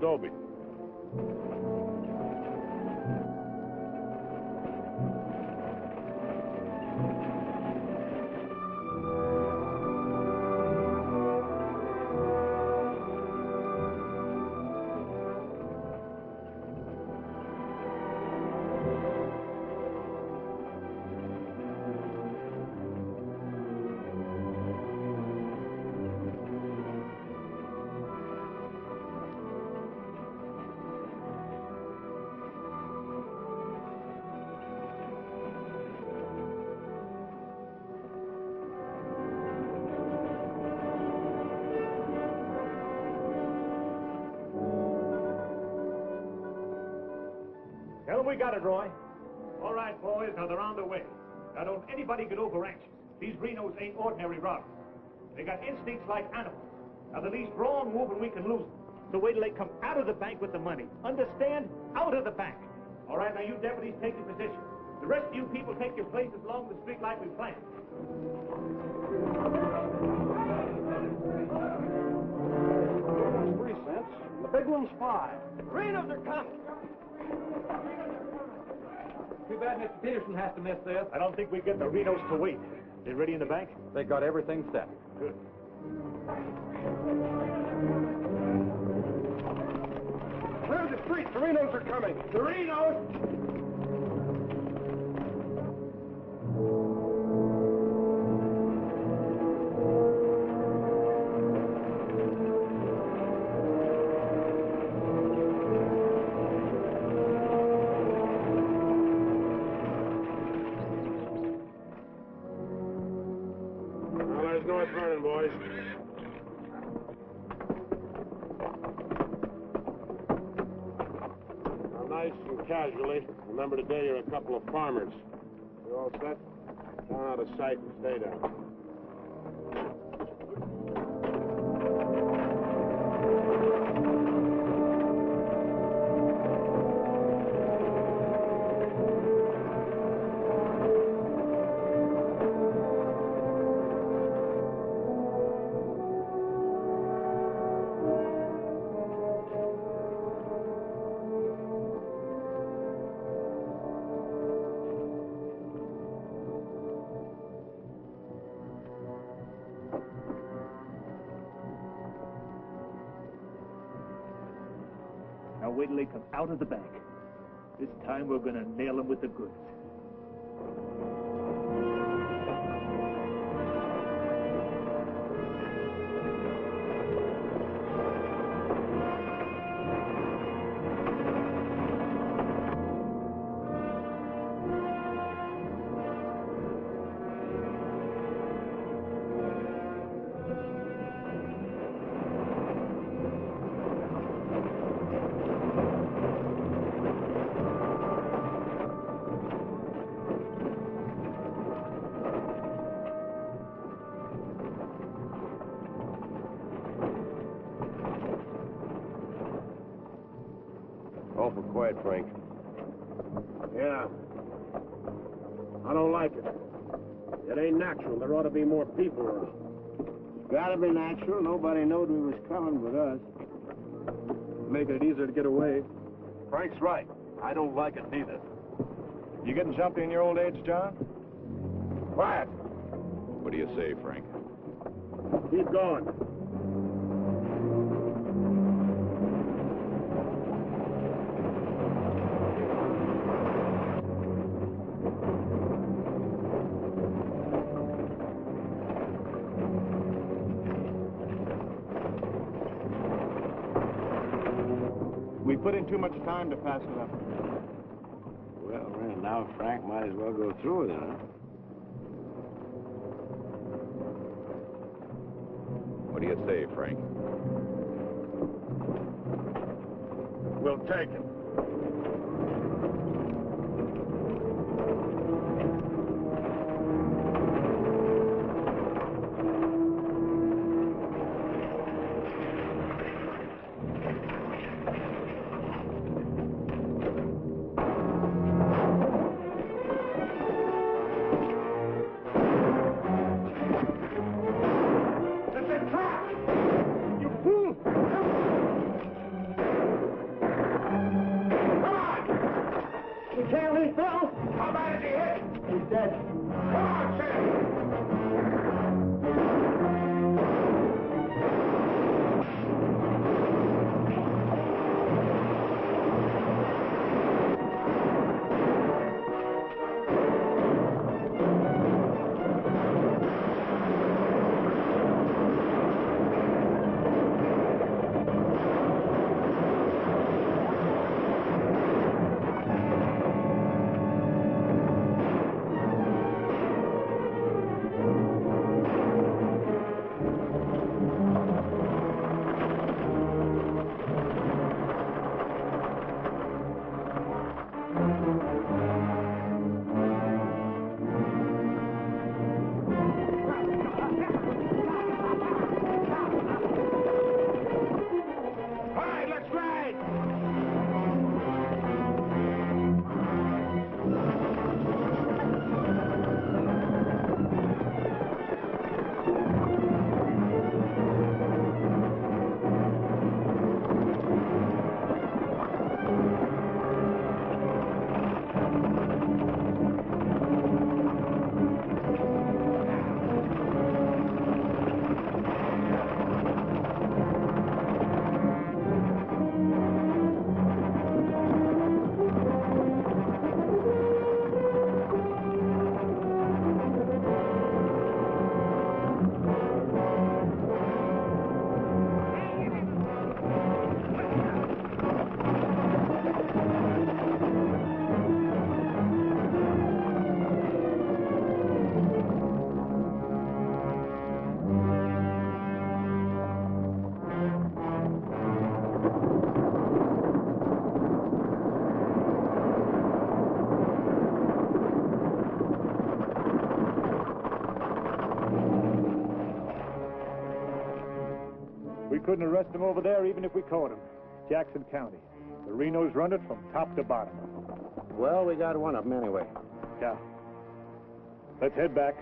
Dobie. We got it, Roy. All right, boys, now they're on their way. Now, don't anybody get over anxious. These Renos ain't ordinary robbers. They got instincts like animals. Now, the least wrong move and we can lose them. So wait till they come out of the bank with the money. Understand? Out of the bank. All right, now, you deputies take your position. The rest of you people take your places along the street like we planned. $3 and the big one's $5. Renos are coming. Too bad Mr. Peterson has to miss this. I don't think we get the Renos to wait. They ready in the bank? They got everything set. Good. Clear the street. The Renos are coming. The Renos! Remember, today you're a couple of farmers. You all set? Come out of sight and stay down. Wait till they come out of the bank. This time we're gonna nail them with the goods. Quiet, Frank. Yeah. I don't like it. It ain't natural. There ought to be more people around. It's gotta be natural. Nobody knowed we was coming but us. Making it easier to get away. Frank's right. I don't like it neither. You getting jumpy in your old age, John? Quiet. What do you say, Frank? Keep going. Put in too much time to pass it up. Well, right now, Frank, might as well go through with it, huh? What do you say, Frank? We'll take it. We couldn't arrest him over there even if we caught him. Jackson County. The Renos run it from top to bottom. Well, we got one of them anyway. Yeah. Let's head back.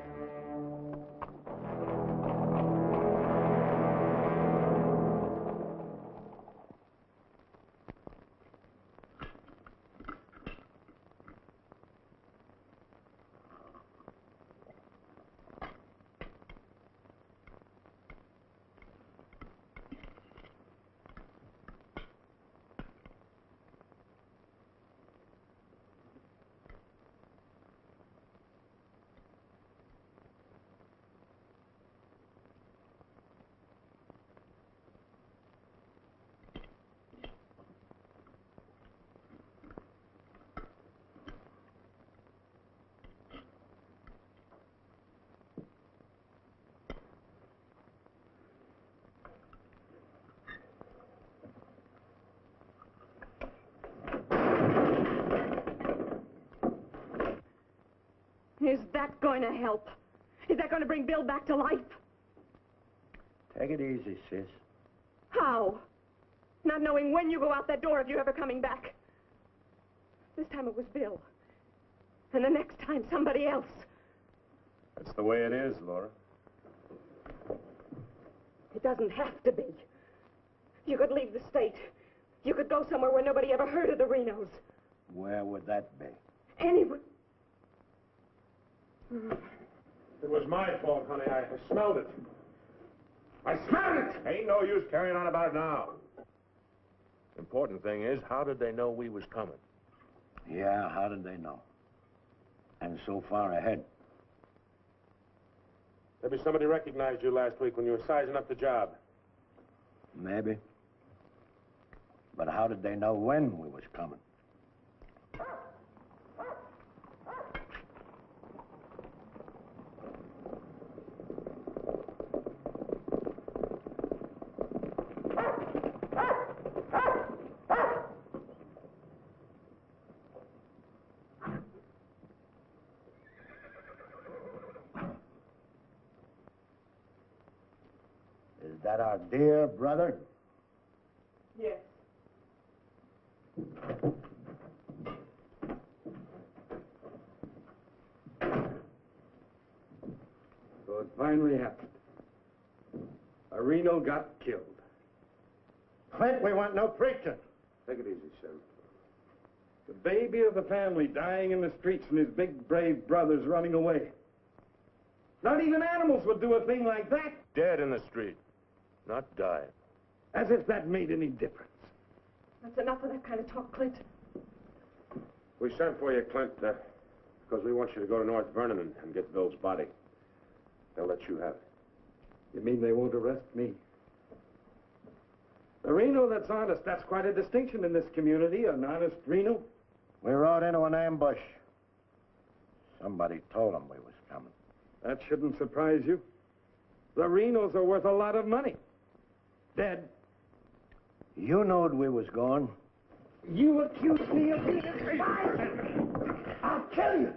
Is that going to help? Is that going to bring Bill back to life? Take it easy, sis. How? Not knowing when you go out that door if you're ever coming back. This time it was Bill. And the next time, somebody else. That's the way it is, Laura. It doesn't have to be. You could leave the state. You could go somewhere where nobody ever heard of the Renos. Where would that be? Anywhere. It was my fault, honey. I smelled it. I smelled it! Ain't no use carrying on about it now. Important thing is, how did they know we was coming? Yeah, how did they know? And so far ahead. Maybe somebody recognized you last week when you were sizing up the job. Maybe. But how did they know when we was coming? Is that our dear brother? Yes. So it finally happened. A Reno got killed. Clint, we want no preaching. Take it easy, Sheriff. The baby of the family dying in the streets and his big, brave brothers running away. Not even animals would do a thing like that. Dead in the street. Not dying. As if that made any difference. That's enough of that kind of talk, Clint. We sent for you, Clint, because we want you to go to North Vernon and get Bill's body. They'll let you have it. You mean they won't arrest me? The Reno that's honest, that's quite a distinction in this community, an honest Reno. We rode into an ambush. Somebody told them we was coming. That shouldn't surprise you. The Renos are worth a lot of money. Dead. You knowed we was gone. You accused me of being a spy. I'll kill you.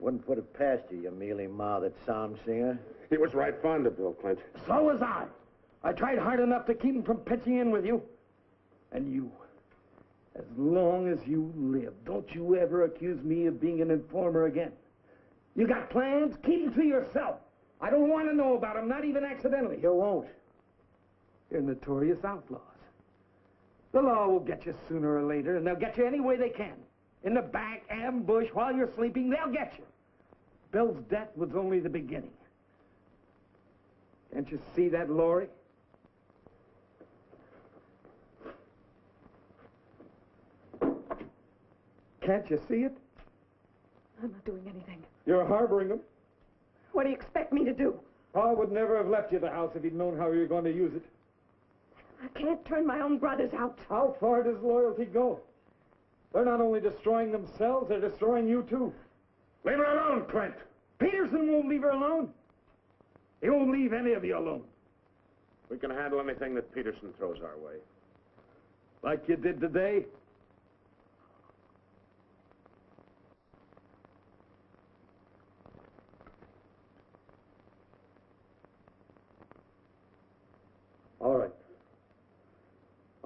Wouldn't put it past you, you mealy-mouthed psalm singer. He was right fond of Bill, Clint. So was I. I tried hard enough to keep him from pitching in with you. And you, as long as you live, don't you ever accuse me of being an informer again. You got plans? Keep them to yourself. I don't want to know about them, not even accidentally. You won't. You're notorious outlaws. The law will get you sooner or later, and they'll get you any way they can. In the back, ambush, while you're sleeping, they'll get you. Bill's death was only the beginning. Can't you see that, Laurie? Can't you see it? I'm not doing anything. You're harboring them. What do you expect me to do? Paul would never have left you the house if he'd known how you were going to use it. I can't turn my own brothers out. How far does loyalty go? They're not only destroying themselves, they're destroying you too. Leave her alone, Clint. Peterson won't leave her alone. He won't leave any of you alone. We can handle anything that Peterson throws our way. Like you did today?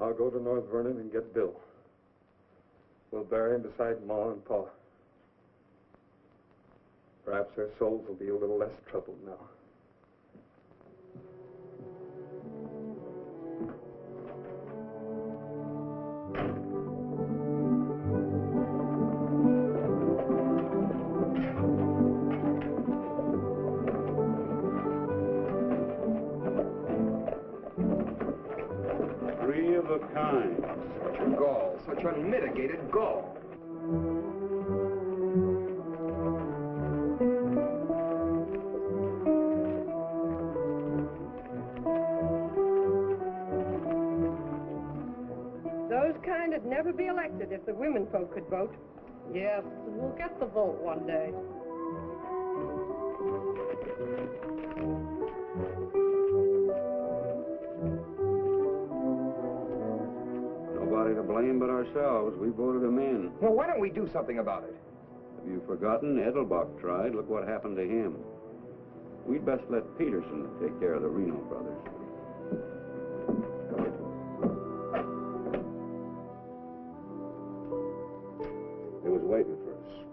I'll go to North Vernon and get Bill. We'll bury him beside Ma and Pa. Perhaps their souls will be a little less troubled now. Unmitigated gall. Those kind'd never be elected if the women folk could vote. Yes, we'll get the vote one day. To blame but ourselves. We voted him in. Well, why don't we do something about it? Have you forgotten? Edelbach tried. Look what happened to him. We'd best let Peterson take care of the Reno brothers. They was waiting for us.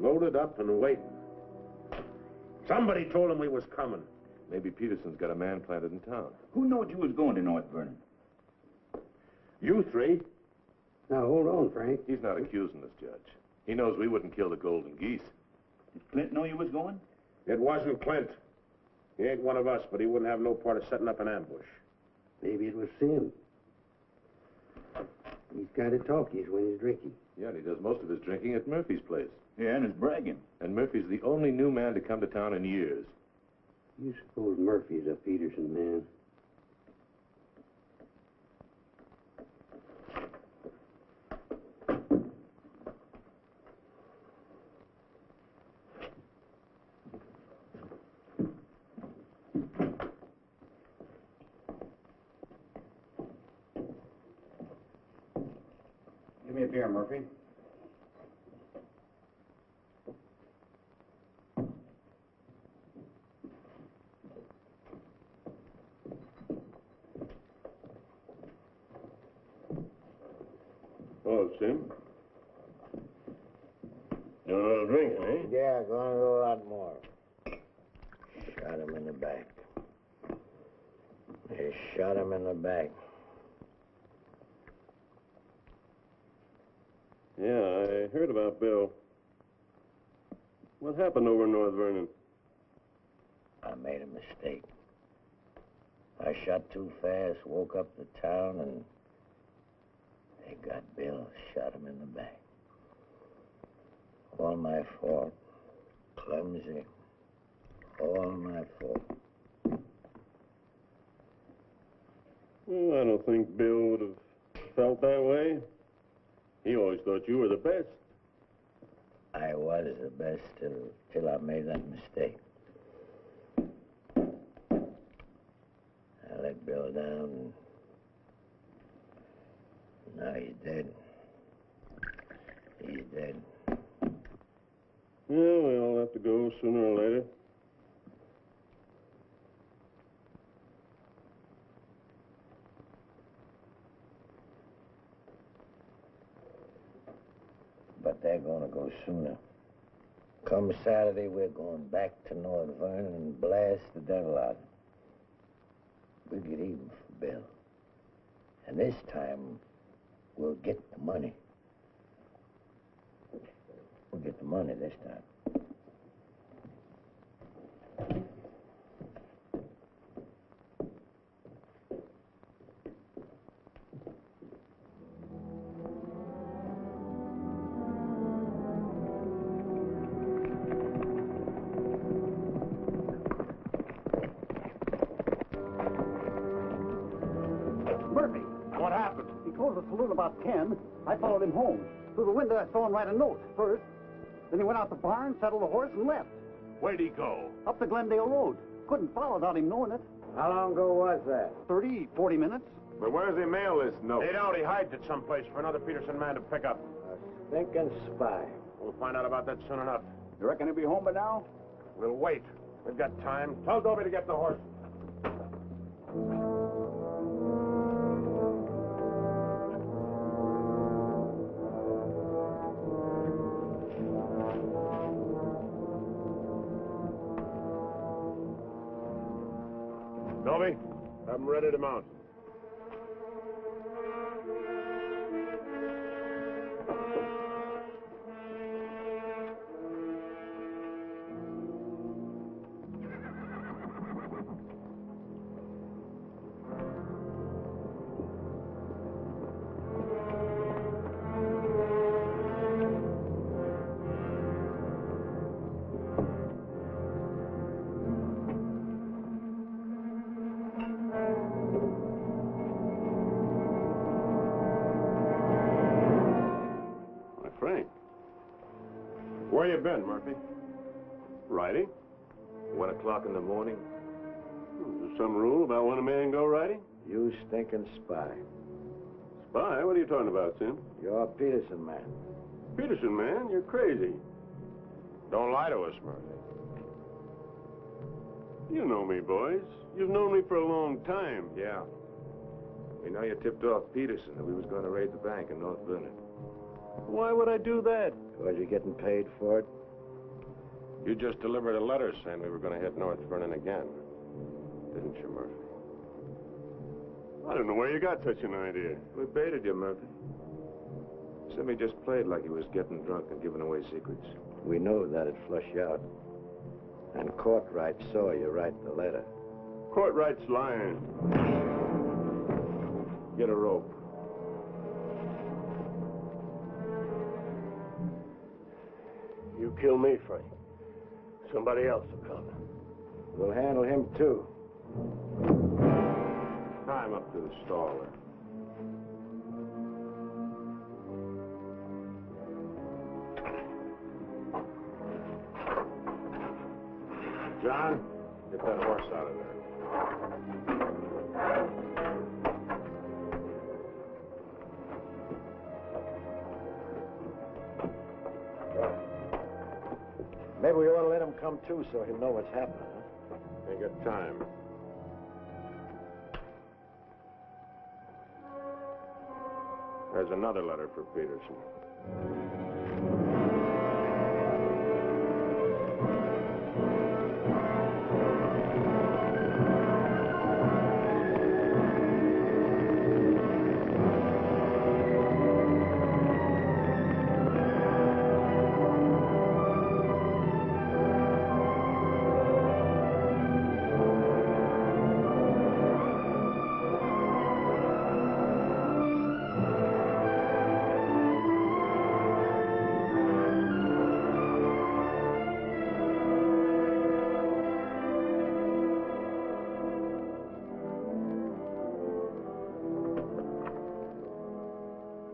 Loaded up and waiting. Somebody told him we was coming. Maybe Peterson's got a man planted in town. Who knowed you was going to North Vernon? You three. Now, hold on, Frank. He's not accusing us, Judge. He knows we wouldn't kill the golden geese. Did Clint know you was going? It wasn't Clint. He ain't one of us, but he wouldn't have no part of setting up an ambush. Maybe it was Sim. He's kind of talkies when he's drinking. Yeah, and he does most of his drinking at Murphy's place. Yeah, and his bragging. And Murphy's the only new man to come to town in years. You suppose Murphy's a Peterson man? Here, Murphy. Hello, Sim. You're a little drinking, eh? Yeah, going to go a lot more. Shot him in the back. They shot him in the back. Yeah, I heard about Bill. What happened over in North Vernon? I made a mistake. I shot too fast, woke up the town, and they got Bill, shot him in the back. All my fault. Clumsy. All my fault. Well, I don't think Bill would have felt that way. He always thought you were the best. I was the best till I made that mistake. I let Bill down. Now he's dead. He's dead. Yeah, we all have to go sooner or later. They're going to go sooner. Come Saturday, we're going back to North Vernon and blast the devil out. We'll get even for Bill. And this time, we'll get the money. We'll get the money this time. I followed him home. Through the window, I saw him write a note first. Then he went out the barn, saddled a horse, and left. Where'd he go? Up the Glendale Road. Couldn't follow without him knowing it. How long ago was that? 30, 40 minutes. But where does he mail this note? They don't. He hides it someplace for another Peterson man to pick up. A stinking spy. We'll find out about that soon enough. You reckon he'll be home by now? We'll wait. We've got time. Tell Dobie to get the horse. Dolby, I'm ready to mount. Where you been, Murphy? Riding. 1 o'clock in the morning. Is there some rule about when a man go riding? You stinking spy. Spy? What are you talking about, Sim? You're a Peterson man. Peterson man? You're crazy. Don't lie to us, Murphy. You know me, boys. You've known me for a long time. Yeah. We know you tipped off Peterson that we was going to raid the bank in North Vernon. Why would I do that? Because you're getting paid for it. You just delivered a letter saying we were going to hit North Vernon again. Didn't you, Murphy? I don't know where you got such an idea. We baited you, Murphy. Simmy just played like he was getting drunk and giving away secrets. We knew that'd flush you out. And Courtright saw you write the letter. Courtright's lying. Get a rope. You kill me, Frank. Somebody else will come. We'll handle him, too. Climb up to the stall there. John, get that horse out of there. Maybe we ought to let him come, too, so he'll know what's happening, huh? Ain't got time. There's another letter for Peterson.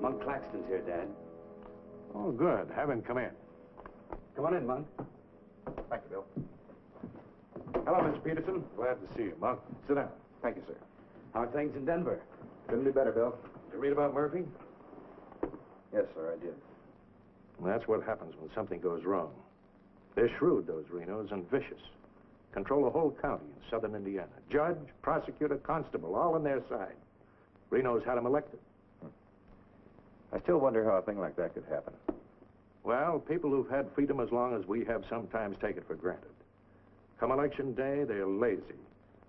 Monk Claxton's here, Dad. Oh, good. Have him come in. Come on in, Monk. Thank you, Bill. Hello, Mr. Peterson. Glad to see you, Monk. Sit down. Thank you, sir. How are things in Denver? Couldn't be better, Bill. Did you read about Murphy? Yes, sir, I did. And that's what happens when something goes wrong. They're shrewd, those Renos, and vicious. Control a whole county in southern Indiana. Judge, prosecutor, constable, all on their side. Reno's had him elected. I still wonder how a thing like that could happen. Well, people who've had freedom as long as we have sometimes take it for granted. Come election day, they're lazy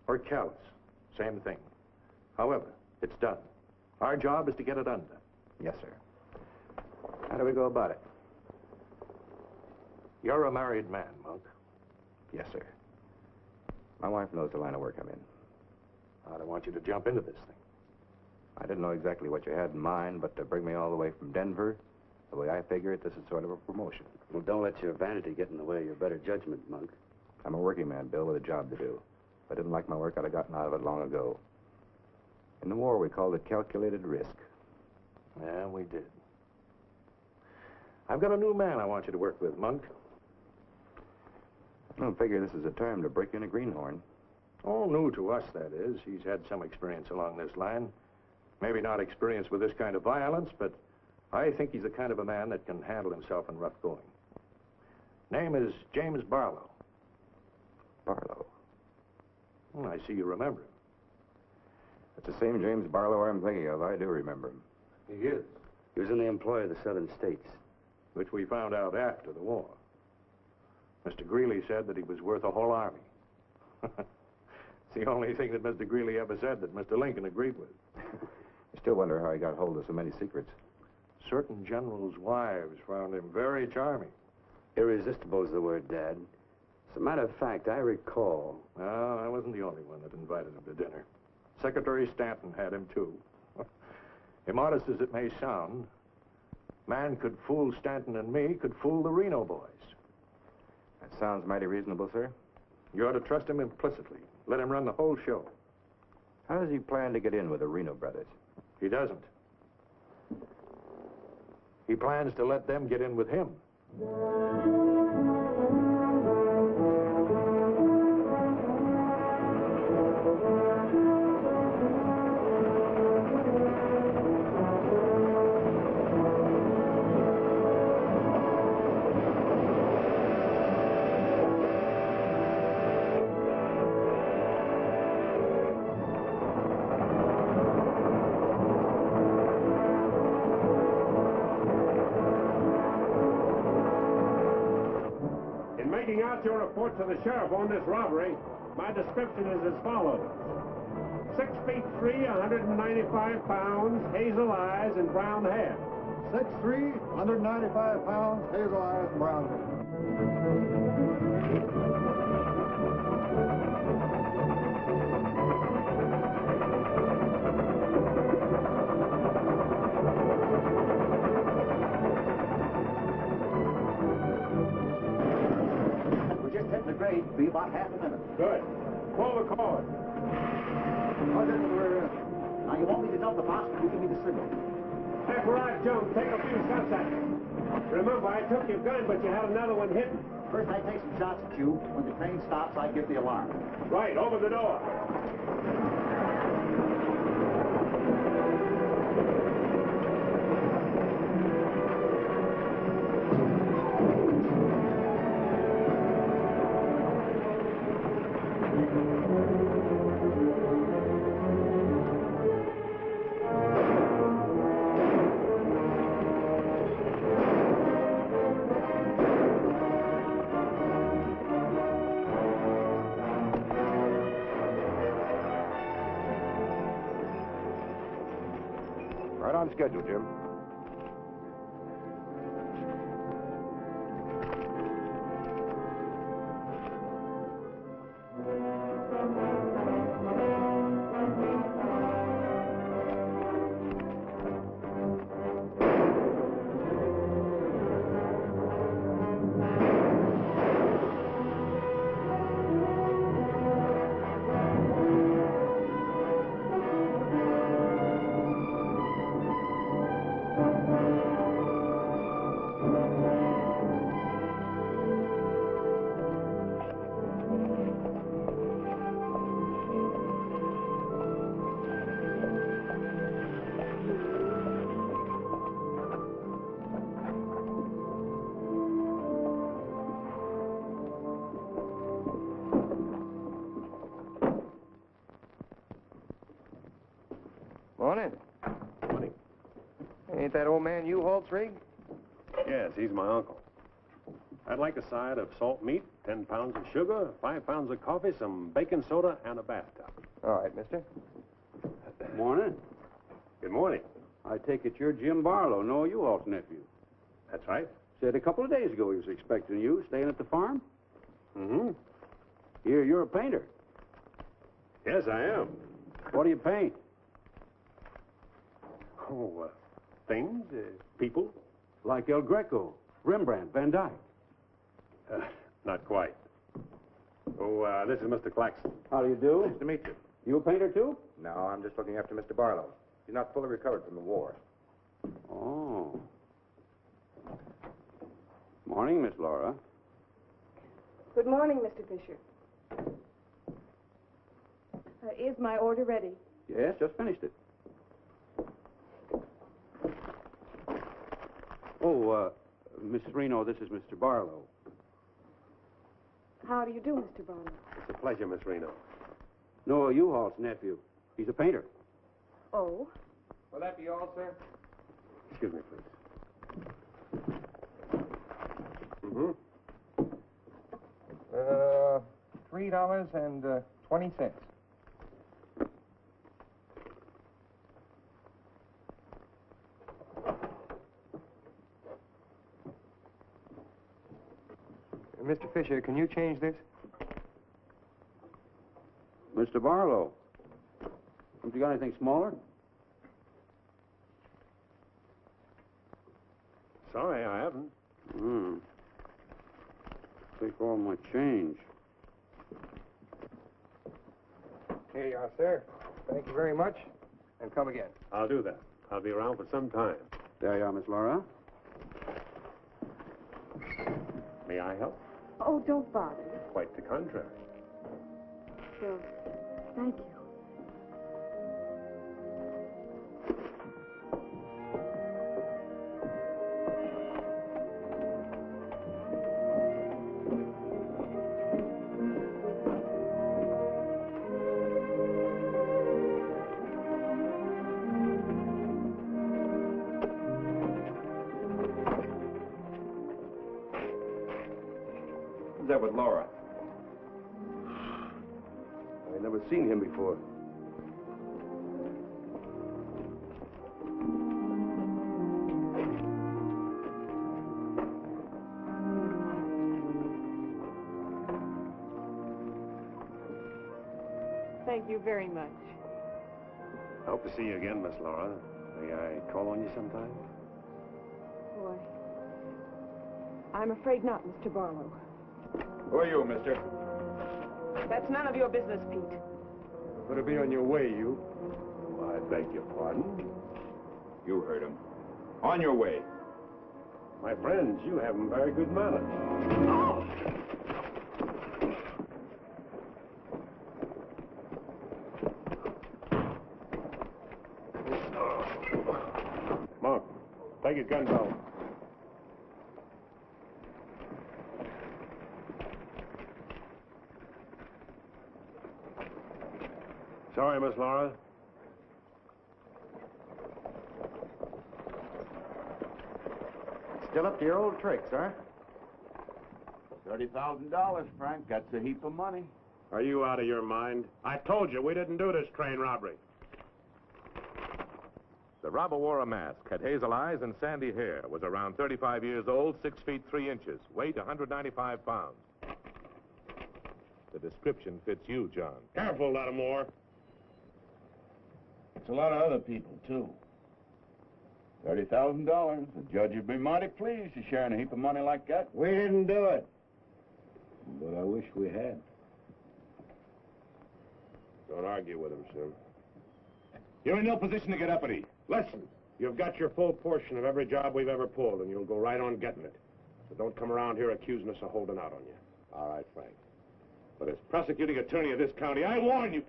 or callous. Same thing. However, it's done. Our job is to get it undone. Yes, sir. How do we go about it? You're a married man, Monk. Yes, sir. My wife knows the line of work I'm in. I don't want you to jump into this thing. I didn't know exactly what you had in mind, but to bring me all the way from Denver, the way I figure it, this is sort of a promotion. Well, don't let your vanity get in the way of your better judgment, Monk. I'm a working man, Bill, with a job to do. If I didn't like my work, I'd have gotten out of it long ago. In the war, we called it calculated risk. Yeah, we did. I've got a new man I want you to work with, Monk. I don't figure this is a time to break in a greenhorn. All new to us, that is. He's had some experience along this line. Maybe not experienced with this kind of violence, but I think he's the kind of a man that can handle himself in rough going. Name is James Barlow. Barlow? Well, I see you remember him. That's the same James Barlow I'm thinking of. I do remember him. He is. He was in the employ of the Southern States. Which we found out after the war. Mr. Greeley said that he was worth a whole army. the only thing that Mr. Greeley ever said that Mr. Lincoln agreed with. I still wonder how he got hold of so many secrets. Certain generals' wives found him very charming. Irresistible is the word, Dad. As a matter of fact, I recall. Well, I wasn't the only one that invited him to dinner. Secretary Stanton had him, too. Immodest as it may sound, man could fool Stanton and me, could fool the Reno boys. That sounds mighty reasonable, sir. You ought to trust him implicitly. Let him run the whole show. How does he plan to get in with the Reno brothers? He doesn't. He plans to let them get in with him. Your report to the sheriff on this robbery, my description is as follows. 6'3", 195 pounds, hazel eyes, and brown hair. 6'3", 195 pounds, hazel eyes, and brown hair. Be about half a minute. Good. Pull the cord. Now, you won't need to dump the box, but you give me the signal. After I jump, take a few shots at you. Remember, I took your gun, but you had another one hidden. First, I take some shots at you. When the train stops, I give the alarm. Right. Over the door. Schedule, Jim. Morning. Morning. Ain't that old man Uholt's rig? Yes, he's my uncle. I'd like a side of salt meat, 10 pounds of sugar, 5 pounds of coffee, some baking soda, and a bathtub. All right, mister. Morning. Good morning. I take it you're Jim Barlow, Noah Uholt's nephew. That's right. Said a couple of days ago he was expecting you, staying at the farm. Mm-hmm. Here, you're a painter. Yes, I am. What do you paint? Oh, things, people. Like El Greco, Rembrandt, Van Dyke. Not quite. Oh, this is Mr. Claxton. How do you do? Nice to meet you. You a painter, too? No, I'm just looking after Mr. Barlow. He's not fully recovered from the war. Oh. Morning, Miss Laura. Good morning, Mr. Fisher. Is my order ready? Yes, just finished it. Oh, Miss Reno, this is Mr. Barlow. How do you do, Mr. Barlow? It's a pleasure, Miss Reno. Noah Uholt's nephew. He's a painter. Oh. Will that be all, sir? Excuse me, please. Mm-hmm. $3.20. Mr. Fisher, can you change this? Mr. Barlow, have you got anything smaller? Sorry, I haven't. Take all my change. Here you are, sir. Thank you very much, and come again. I'll do that. I'll be around for some time. There you are, Miss Laura. May I help? Oh, don't bother. Quite the contrary. Sure. Thank you. That with Laura. I never seen him before. Thank you very much. I hope to see you again, Miss Laura. May I call on you sometime? Boy, I'm afraid not, Mr. Barlow. Who are you, mister? That's none of your business, Pete. Better be on your way, you. Oh, I beg your pardon? You heard him. On your way. My friends, you haven't very good manners. Oh! Monk, take his guns out. Sorry, Miss Laura. Still up to your old tricks, huh? $30,000, Frank. That's a heap of money. Are you out of your mind? I told you we didn't do this train robbery. The robber wore a mask, had hazel eyes and sandy hair, was around 35 years old, 6 feet 3 inches, weight 195 pounds. The description fits you, John. Careful, Lattimer. It's a lot of other people, too. $30,000. The judge would be mighty pleased to share in a heap of money like that. We didn't do it. But I wish we had. Don't argue with him, sir. You're in no position to get uppity. Listen, you've got your full portion of every job we've ever pulled, and you'll go right on getting it. So don't come around here accusing us of holding out on you. All right, Frank. But as prosecuting attorney of this county, I warn you...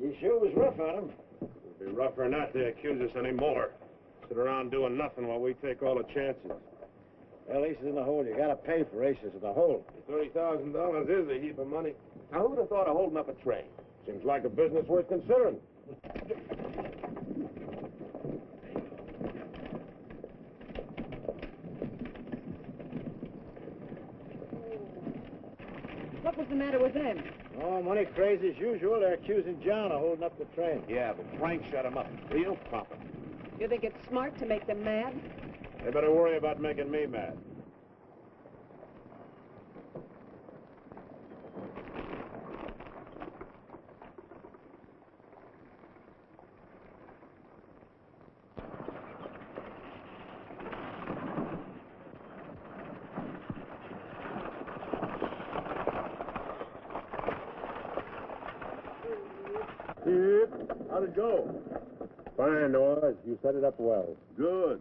He sure was rough on him. It'll be rougher not to accuse us anymore. Sit around doing nothing while we take all the chances. Well, aces in the hole. You gotta pay for aces in the hole. $30,000 is a heap of money. Now, who would have thought of holding up a train? Seems like a business worth considering. What was the matter with them? Oh, money crazy as usual. They're accusing John of holding up the train. Yeah, but Frank shut him up. Real proper. You think it's smart to make them mad? They better worry about making me mad. How'd it go? Fine, Oz. You set it up well. Good.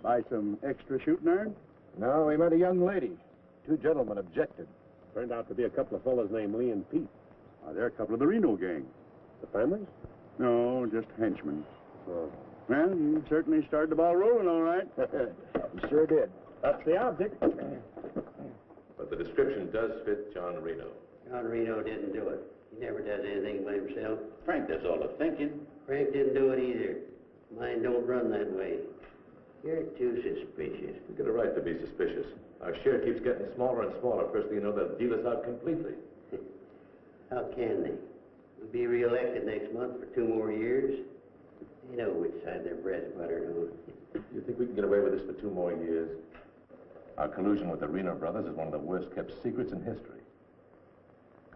Buy some extra shooting iron? No, we met a young lady. Two gentlemen objected. Turned out to be a couple of fellas named Lee and Pete. They're a couple of the Reno gang. The families? No, just henchmen. Oh. Well, you certainly started the ball rolling, all right. You sure did. That's the object. But the description does fit John Reno. John Reno didn't do it. He never does anything by himself. Frank does all the thinking. Frank didn't do it either. Mine don't run that way. You're too suspicious. You got a right to be suspicious. Our share keeps getting smaller and smaller. First thing you know, they'll deal us out completely. How can they? We'll be re-elected next month for 2 more years. They know which side their bread's buttered on. You think we can get away with this for 2 more years? Our collusion with the Reno brothers is one of the worst-kept secrets in history.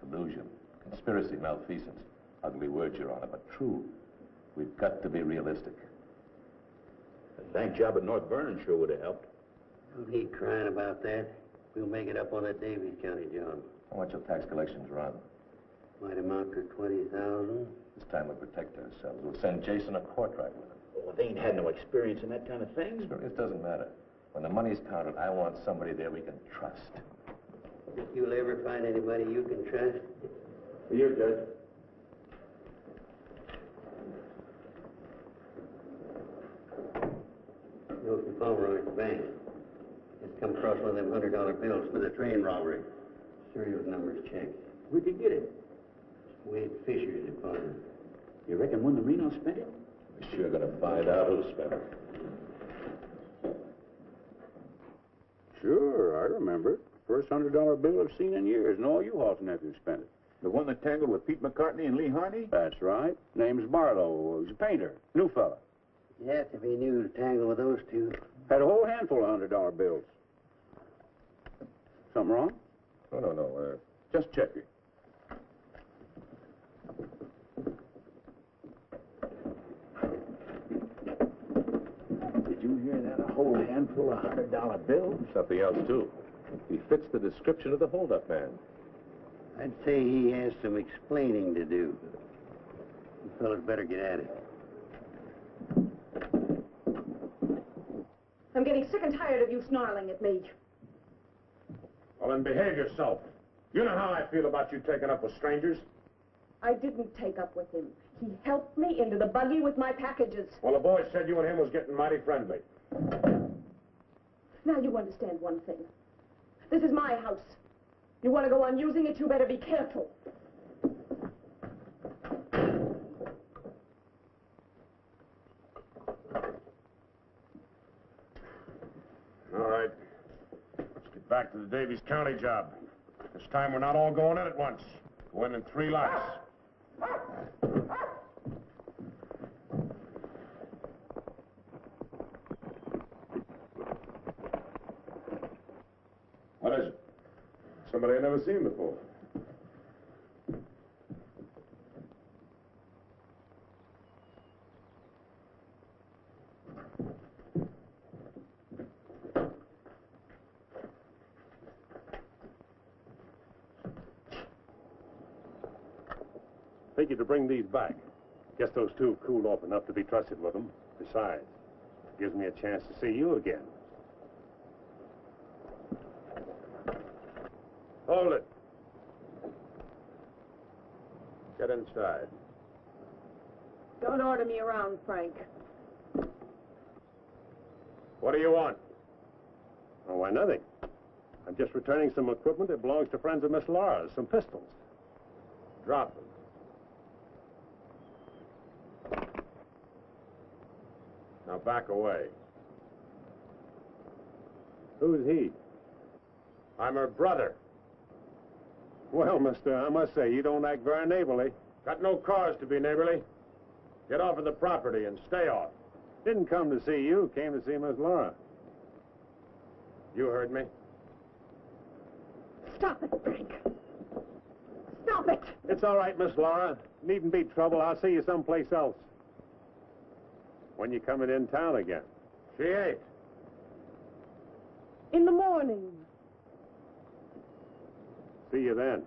Collusion, conspiracy, malfeasance. Ugly words, Your Honor, but true. We've got to be realistic. The bank job at North Vernon sure would have helped. Don't need crying about that. We'll make it up on that Davies County job. How much will tax collections run? Might amount to $20,000. This time we'll protect ourselves. We'll send Jason a Courtright with him. Well, they ain't had no experience in that kind of thing. Experience doesn't matter. When the money's counted, I want somebody there we can trust. Think you'll ever find anybody you can trust? You, Judge. Go from Pomeroy to the bank. Just come across one of them $100 bills for the train robbery. Serial numbers checked. Where'd you get it? Wade Fisher's department. You reckon one of the Reno spent it? We're sure gonna find out who spent it. Sure, I remember it. First $100 bill I've seen in years, and all you Uholt's nephews spent it. The one that tangled with Pete McCartney and Lee Harney? That's right. Name's Barlow. He's a painter. New fella. You'd have to be new to tangle with those two. Had a whole handful of $100 bills. Something wrong? Oh, no, no. Just checking. Did you hear that? A whole handful of $100 bills? Something else, too. He fits the description of the holdup man. I'd say he has some explaining to do. You fellas better get at it. I'm getting sick and tired of you snarling at me. Well, then behave yourself. You know how I feel about you taking up with strangers. I didn't take up with him. He helped me into the buggy with my packages. Well, the boy said you and him was getting mighty friendly. Now you understand one thing. This is my house. You want to go on using it, you better be careful. All right. Let's get back to the Davies County job. This time we're not all going in at once. Go in 3 lots. What is it? Somebody I've never seen before. Take you to bring these back. Guess those two have cooled off enough to be trusted with them. Besides, it gives me a chance to see you again. Hold it. Get inside. Don't order me around, Frank. What do you want? Oh, why, nothing. I'm just returning some equipment that belongs to friends of Miss Laura's, some pistols. Drop them. Now back away. Who's he? I'm her brother. Well, mister, I must say, you don't act very neighborly. Got no cause to be neighborly. Get off of the property and stay off. Didn't come to see you, came to see Miss Laura. You heard me. Stop it, Frank. Stop it. It's all right, Miss Laura. Needn't be trouble. I'll see you someplace else. When you coming in town again? She ain't. In the morning. See you then.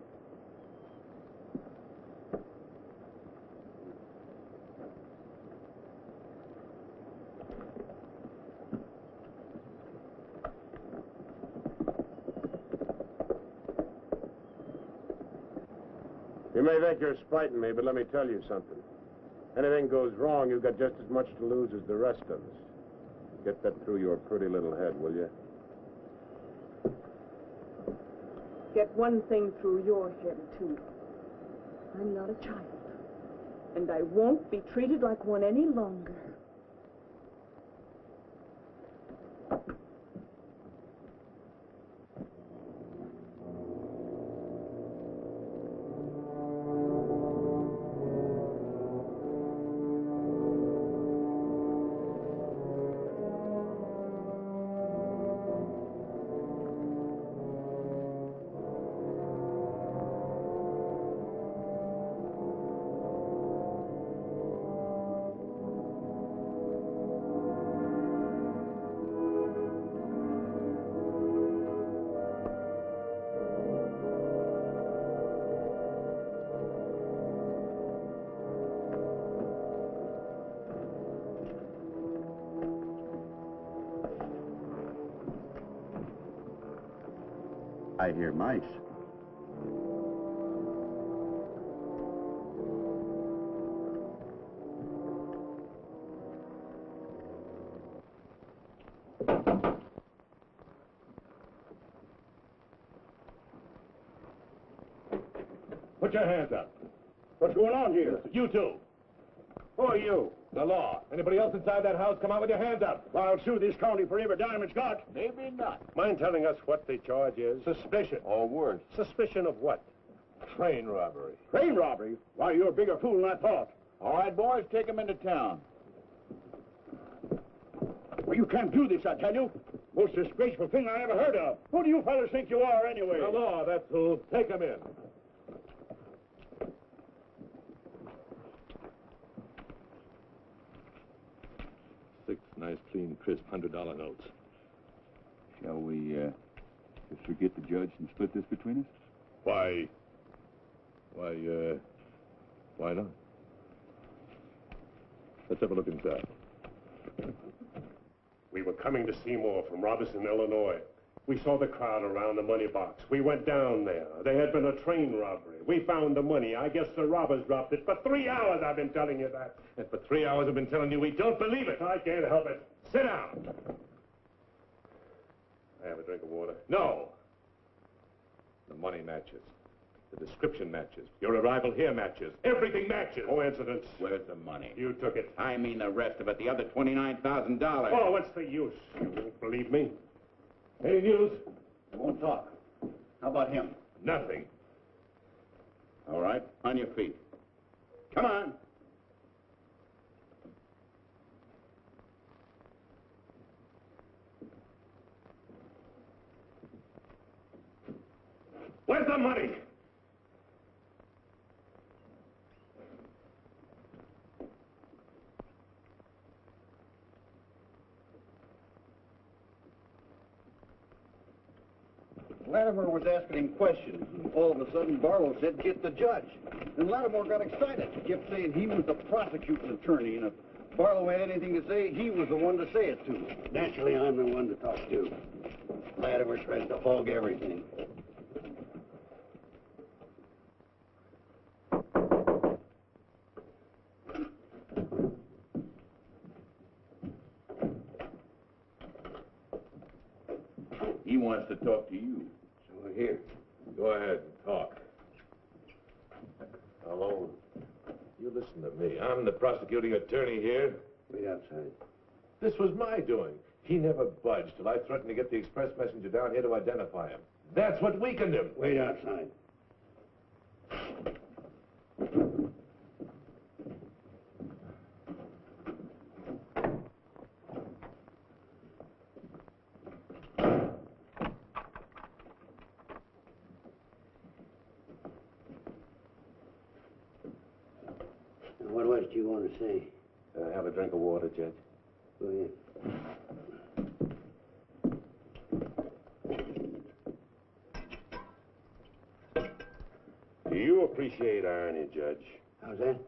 You may think you're spiting me, but let me tell you something. Anything goes wrong, you've got just as much to lose as the rest of us. Get that through your pretty little head, will you? Get one thing through your head, too. I'm not a child. And I won't be treated like one any longer. I hear mice. Put your hands up. What's going on here? You two. Who are you? The law. Anybody else inside that house, come out with your hands up. Well, I'll sue this county for every dime it's got. Maybe not. Mind telling us what the charge is? Suspicion. Or worse. Suspicion of what? Train robbery. Train robbery? Why, you're a bigger fool than I thought. All right, boys, take him into town. Well, you can't do this, I tell you. Most disgraceful thing I ever heard of. Who do you fellas think you are, anyway? The law, that's who. Take him in. Nice, clean, crisp $100 notes. Shall we just forget the judge and split this between us? Why not? Let's have a look inside. We were coming to Seymour from Robinson, Illinois. We saw the crowd around the money box. We went down there. There had been a train robbery. We found the money. I guess the robbers dropped it. For 3 hours I've been telling you that. And for 3 hours I've been telling you we don't believe it. I can't help it. Sit down. I have a drink of water. No. The money matches. The description matches. Your arrival here matches. Everything matches. Coincidence. Where's the money? You took it. I mean the rest of it. The other $29,000. Oh, what's the use? You won't believe me. Any news? I won't talk. How about him? Nothing. All right, on your feet. Come on. Where's the money? Lattimer was asking him questions, and all of a sudden Barlow said, get the judge. And Lattimer got excited. He kept saying he was the prosecuting attorney, and if Barlow had anything to say, he was the one to say it to. Naturally, I'm the one to talk to. Lattimer tries to hog everything. He wants to talk to you. Here. Go ahead and talk. Alone. You listen to me. I'm the prosecuting attorney here. Wait outside. This was my doing. He never budged till I threatened to get the express messenger down here to identify him. That's what weakened him. Wait outside. Have a drink of water, Judge. Go ahead. Do you appreciate irony, Judge? How's that?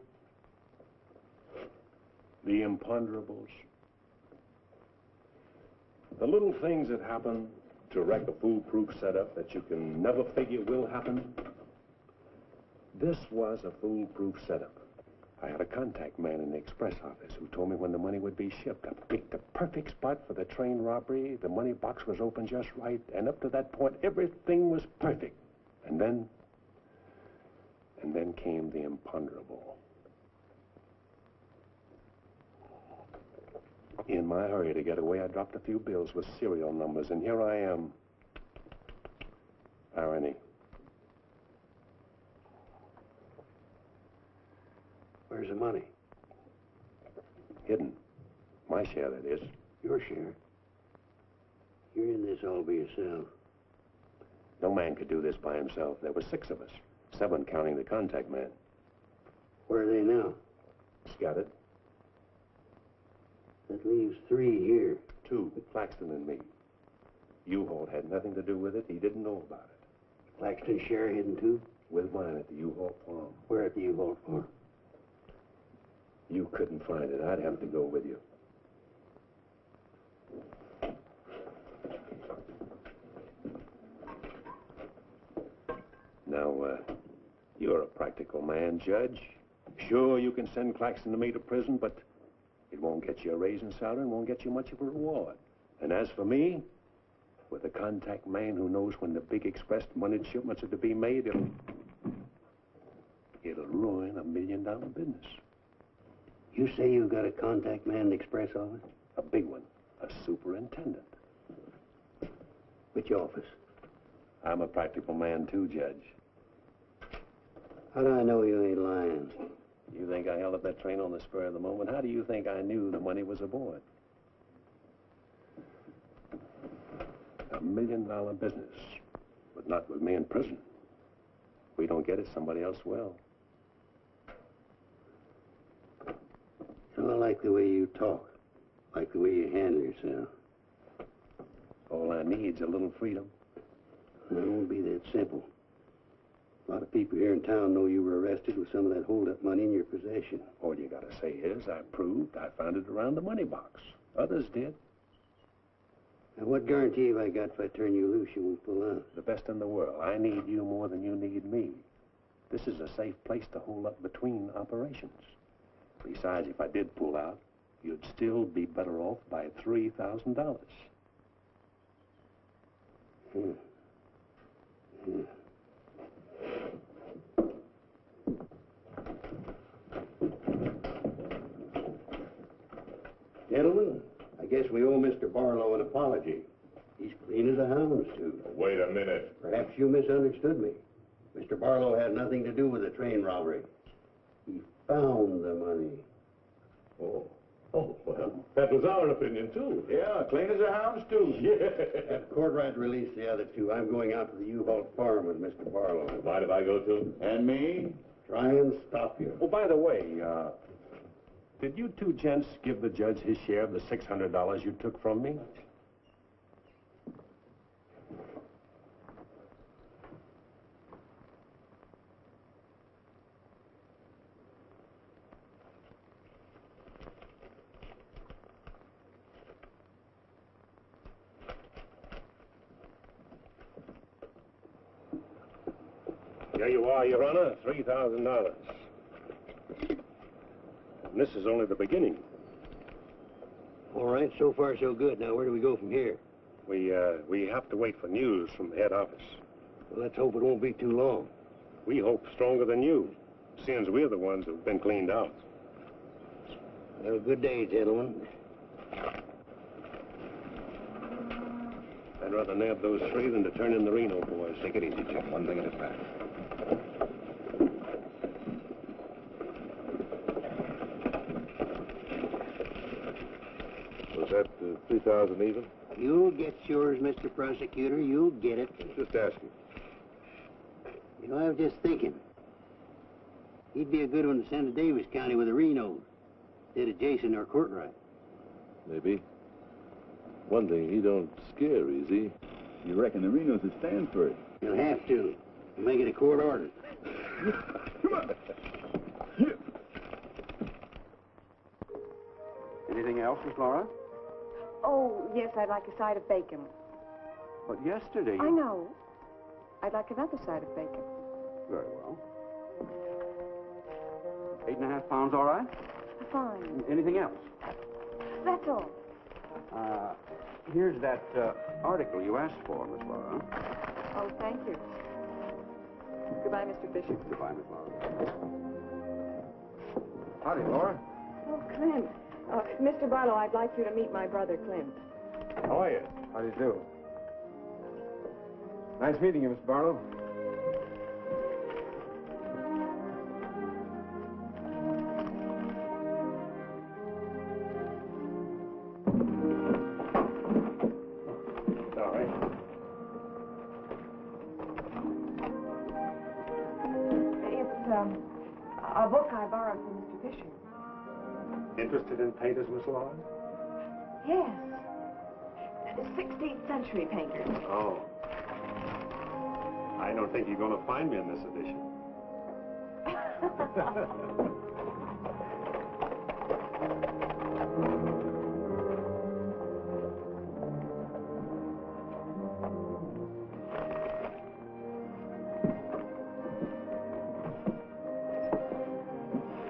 The imponderables. The little things that happen to wreck a foolproof setup that you can never figure will happen. This was a foolproof setup. I had a contact man in the express office who told me when the money would be shipped. I picked the perfect spot for the train robbery. The money box was open just right, and up to that point, everything was perfect. And then came the imponderable. In my hurry to get away, I dropped a few bills with serial numbers, and here I am. Irony. Where's the money? Hidden. My share, that is. Your share? You're in this all by yourself. No man could do this by himself. There were 6 of us, 7 counting the contact man. Where are they now? Scattered. That leaves 3 here. 2, Claxton and me. Uholt had nothing to do with it. He didn't know about it. Claxton's share hidden too? With mine at the Uholt farm. Where at the Uholt farm? You couldn't find it. I'd have to go with you. You're a practical man, Judge. Sure, you can send Claxton to me to prison, but it won't get you a raise in salary and won't get you much of a reward. And as for me, with a contact man who knows when the big express money shipments are to be made, it'll ruin $1 million business. You say you got a contact man in the express office? A big one, a superintendent. Which office? I'm a practical man too, Judge. How do I know you ain't lying? You think I held up that train on the spur of the moment? How do you think I knew the money was aboard? $1 million business, but not with me in prison. If we don't get it, somebody else will. So I like the way you talk, like the way you handle yourself. All I need's a little freedom. It won't be that simple. A lot of people here in town know you were arrested with some of that hold-up money in your possession. All you gotta say is, I proved I found it around the money box. Others did. And what guarantee have I got if I turn you loose, you won't pull out? The best in the world. I need you more than you need me. This is a safe place to hold up between operations. Besides, if I did pull out, you'd still be better off by $3,000. Hmm. Hmm. Gentlemen, I guess we owe Mr. Barlow an apology. He's clean as a hound's tooth. Wait a minute. Perhaps you misunderstood me. Mr. Barlow had nothing to do with the train robbery. He found the money. Oh. Oh, well, that was our opinion, too. Yeah, clean as a hound's tooth. Yeah. Courtright released the other two. I'm going out to the Uholt farm with Mr. Barlow. Why did I go to? And me? Try and stop you. Oh, by the way, did you two gents give the judge his share of the $600 you took from me? Here you are, Your Honor, $3,000. And this is only the beginning. All right, so far so good. Now, where do we go from here? We have to wait for news from the head office. Well, let's hope it won't be too long. We hope stronger than you, seeing as we're the ones who've been cleaned out. Well, good day, gentlemen. I'd rather nab those three than to turn in the Reno boys. Take it easy, Jim. One thing at a time. That 3,000 even? You'll get yours, Mr. Prosecutor. You'll get it. I'm just asking. You know, I was just thinking. He'd be a good one to send to Davies County with a Reno. Instead of Jason or Courtright. Maybe. One thing, he don't scare easy. You reckon the Renos would stand for it? You'll have to. Make it a court order. Come on. Anything else, Miss Laura? Oh, yes, I'd like a side of bacon. But yesterday... I know. I'd like another side of bacon. Very well. 8.5 pounds, all right? Fine. Anything else? That's all. Here's that article you asked for, Miss Laura. Oh, thank you. Goodbye, Mr. Fisher. Goodbye, Miss Laura. Howdy, Laura. Oh, Clint. Mr. Barlow, I'd like you to meet my brother, Clint. How are you? How do you do? Nice meeting you, Mr. Barlow. Sorry. It's a book I borrowed from Mr. Fisher. Interested in painters, Miss Laura? Yes. 16th century painters. Oh. I don't think you're going to find me in this edition.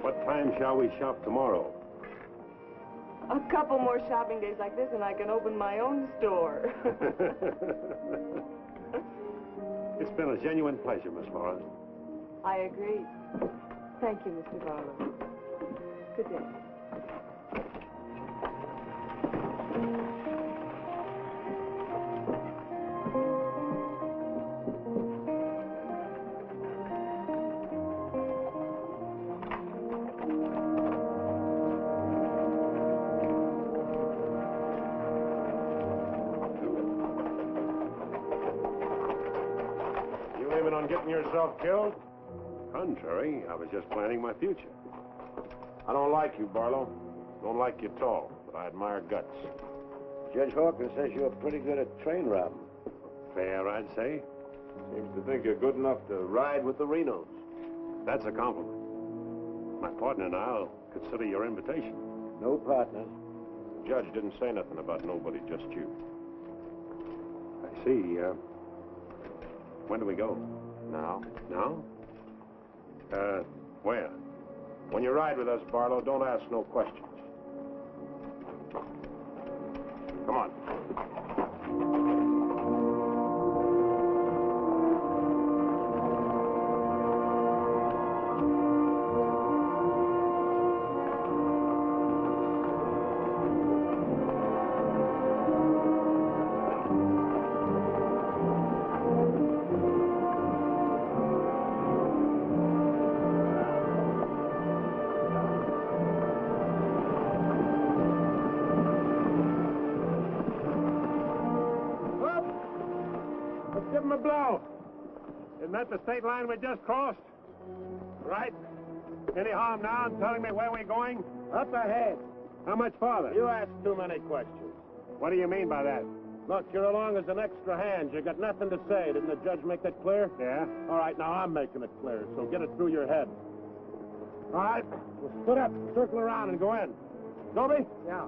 What time shall we shop tomorrow? A couple more shopping days like this and I can open my own store. It's been a genuine pleasure, Miss Lawrence. I agree. Thank you, Mr. Barlow. Good day. Killed? Contrary, I was just planning my future. I don't like you, Barlow. Don't like you at all, but I admire guts. Judge Hawkins says you're pretty good at train robbing. Fair, I'd say. Seems to think you're good enough to ride with the Renos. That's a compliment. My partner and I'll consider your invitation. No partners. The judge didn't say nothing about nobody, just you. I see. When do we go? Now? Now? Where? When you ride with us, Barlow, don't ask no questions. Come on. Isn't that the state line we just crossed? Right? Any harm now in telling me where we're going? Up ahead. How much farther? You ask too many questions. What do you mean by that? Look, you're along as an extra hand. You got nothing to say. Didn't the judge make that clear? Yeah. All right, now I'm making it clear, so get it through your head. All right, we'll split up, circle around, and go in. Dobie? Yeah.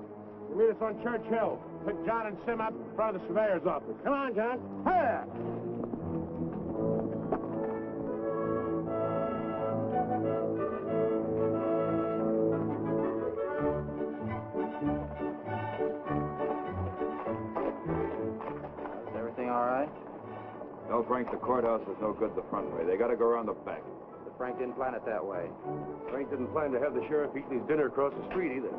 You meet us on Church Hill. Pick John and Sim up in front of the surveyor's office. Come on, John. Hey! No, Frank, the courthouse is no good the front way. They gotta go around the back. But Frank didn't plan it that way. Frank didn't plan to have the sheriff eating his dinner across the street either.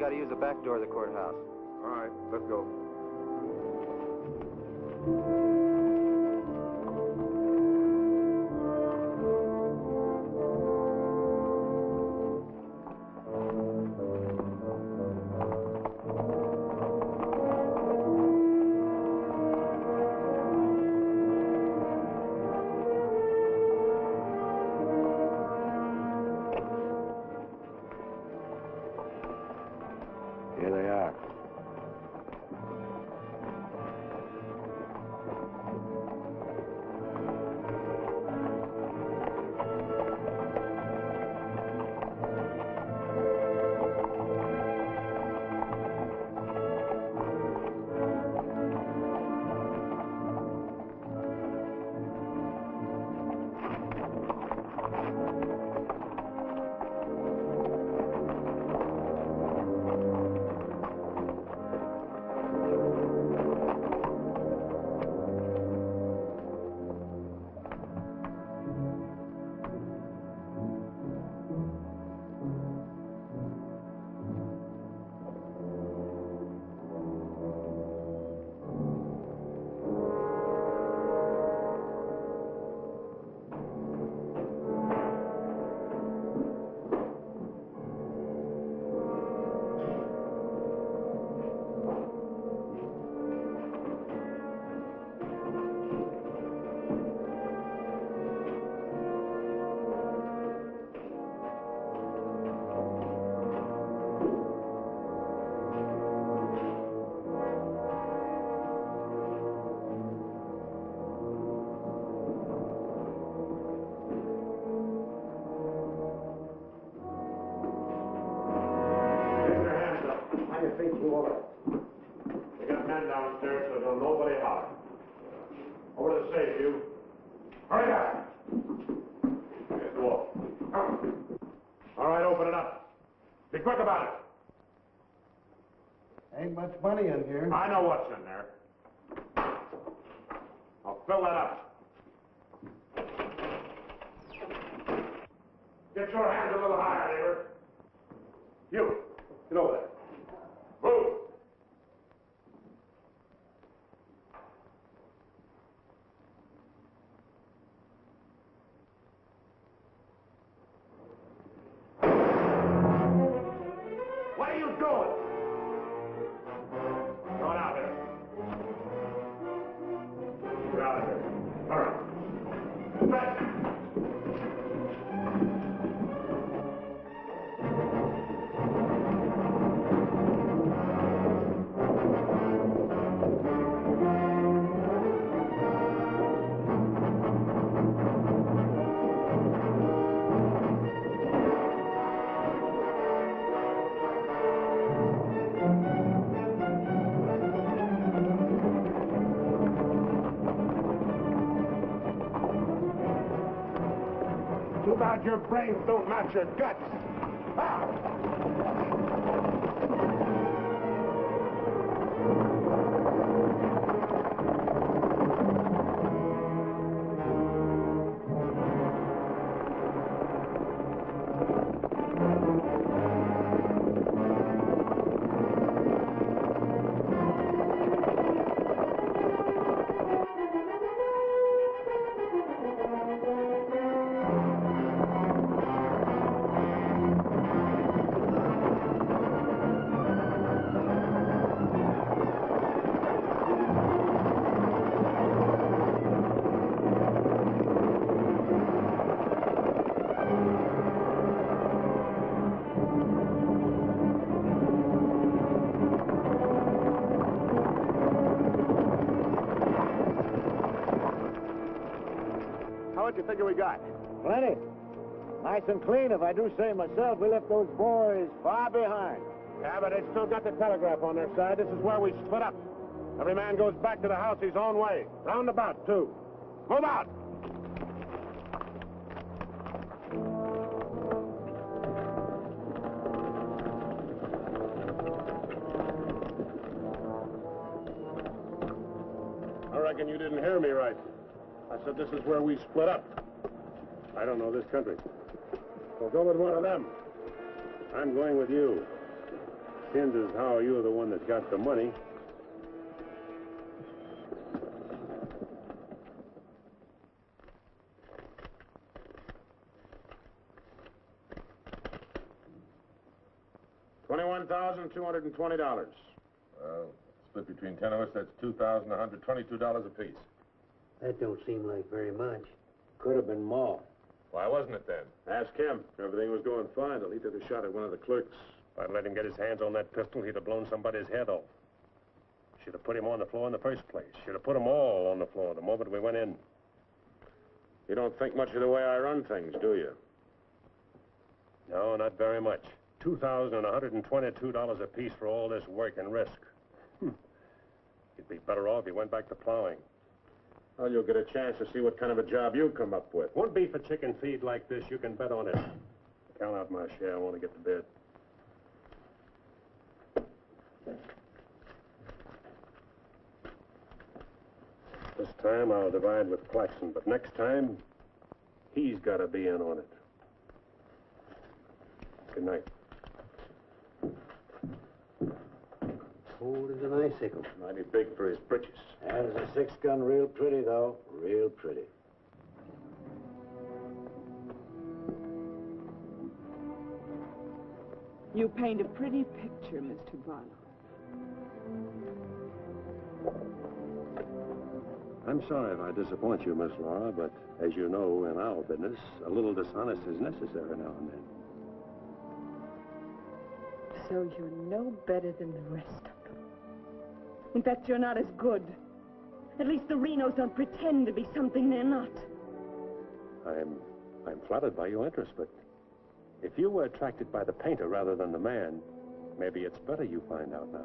Gotta use the back door of the courthouse. All right, let's go. get you over. We got men downstairs, so don't nobody holler. Over to the safe, you. Hurry up! Here's the wall. All right, open it up. Be quick about it. Ain't much money in here. I know what's in there. I'll fill that up. Get your hands a little higher, neighbor. You, get over there. Move. What are you doing? Come on out here. Get out of here. All right. Move back. Your brains don't match your guts. You figure we got? Plenty. Nice and clean, if I do say myself. We left those boys far behind. Yeah, but they still got the telegraph on their side. This is where we split up. Every man goes back to the house his own way. Roundabout, too. Move out! I reckon you didn't hear me right. I said this is where we split up. I don't know this country. So go with one of them. I'm going with you. Hinges how you're the one that got the money. $21,220. Well, split between 10 of us, that's $2,122 apiece. That don't seem like very much. Could have been more. Why wasn't it then? Ask him. Everything was going fine till he took a shot at one of the clerks. If I'd let him get his hands on that pistol, he'd have blown somebody's head off. Should have put him on the floor in the first place. Should have put them all on the floor the moment we went in. You don't think much of the way I run things, do you? No, not very much. $2,122 apiece for all this work and risk. You'd be better off if you went back to plowing. Well, you'll get a chance to see what kind of a job you come up with. Won't be for chicken feed like this. You can bet on it. Count out my share. I want to get to bed. This time I'll divide with Claxton, but next time he's got to be in on it. Good night. Cold as an icicle. Mighty big for his britches. That is a six-gun real pretty, though. Real pretty. You paint a pretty picture, Mr. Barlow. I'm sorry if I disappoint you, Miss Laura, but as you know, in our business, a little dishonest is necessary now and then. So you're no better than the rest of them. In fact, you're not as good. At least the Renos don't pretend to be something they're not. I'm flattered by your interest, but if you were attracted by the painter rather than the man, Maybe it's better you find out now.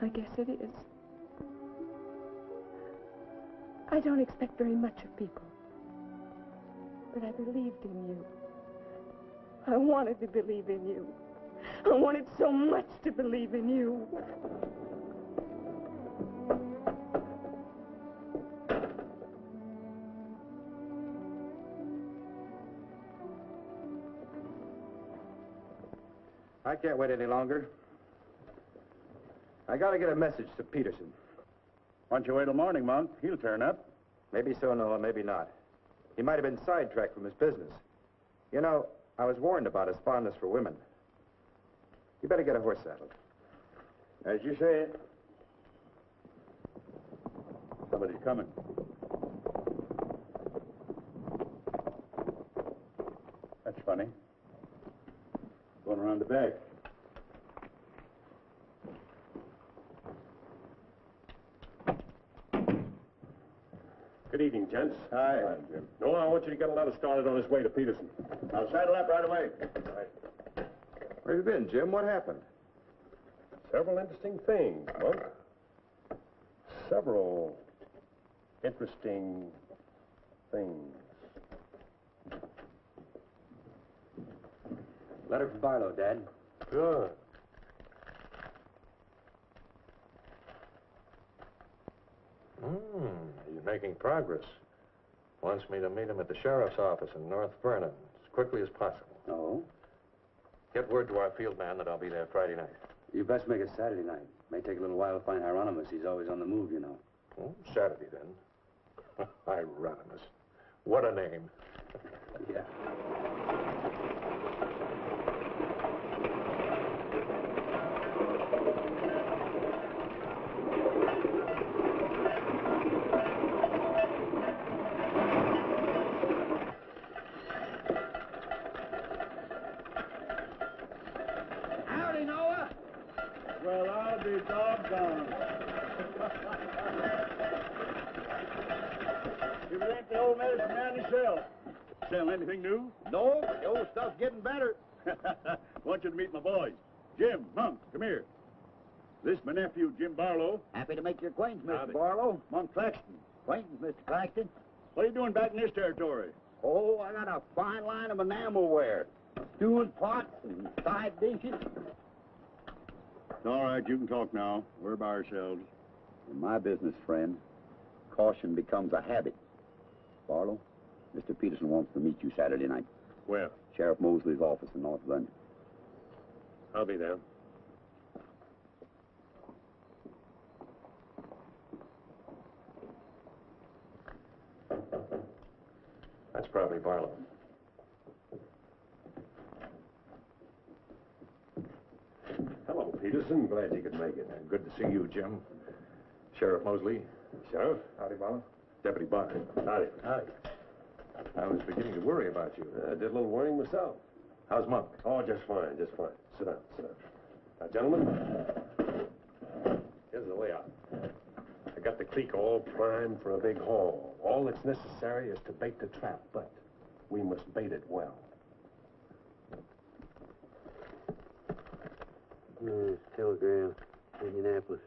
I guess it is. I don't expect very much of people. But I believed in you. I wanted to believe in you. I wanted so much to believe in you. I can't wait any longer. I gotta get a message to Peterson. Why don't you wait till morning, Monk? He'll turn up. Maybe so, Noah, maybe not. He might have been sidetracked from his business. You know, I was warned about his fondness for women. You better get a horse saddled. As you say. Somebody's coming. That's funny. Going around the back. Good evening, gents. Hi. Hi, Jim. Noah, I want you to get a lot of started on his way to Peterson. I'll saddle up right away. All right. Where have you been, Jim? What happened? Several interesting things, Monk. Several interesting things. Letter from Barlow, Dad. Sure. He's making progress. Wants me to meet him at the sheriff's office in North Vernon as quickly as possible. Oh? Get word to our field man that I'll be there Friday night. You best make it Saturday night. May take a little while to find Hieronymus. He's always on the move, you know. Oh, Saturday, then. Hieronymus. What a name. Yeah. Anything new? No, but the old stuff's getting better. Want you to meet my boys. Jim, Monk, come here. This is my nephew, Jim Barlow. Happy to make your acquaintance, Mr. Barlow. Monk Claxton. Acquaintance, Mr. Claxton. What are you doing back in this territory? Oh, I got a fine line of enamelware. Stewing pots and side dishes. It's all right, you can talk now. We're by ourselves. In my business, friend, caution becomes a habit. Barlow? Mr. Peterson wants to meet you Saturday night. Where? Sheriff Mosley's office in North London. I'll be there. That's probably Barlow. Hello, Peterson. Glad you could make it. Good to see you, Jim. Sheriff Mosley. Sheriff? Howdy, Barlow. Deputy Barker. Howdy. Howdy. I was beginning to worry about you. I did a little worrying myself. How's Monk? Oh, just fine, just fine. Sit down, sit down. Now, gentlemen, here's the layout. I got the clique all primed for a big haul. All that's necessary is to bait the trap, but we must bait it well. Telegram, Indianapolis.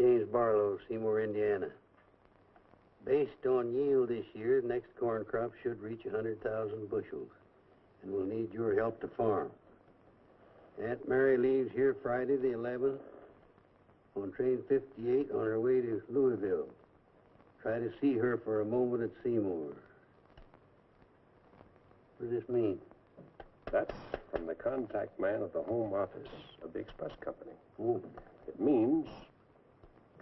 James Barlow, Seymour, Indiana. Based on yield this year, the next corn crop should reach 100,000 bushels, and we'll need your help to farm. Aunt Mary leaves here Friday the 11th on train 58 on her way to Louisville. Try to see her for a moment at Seymour. What does this mean? That's from the contact man at the home office of the express company. Oh. It means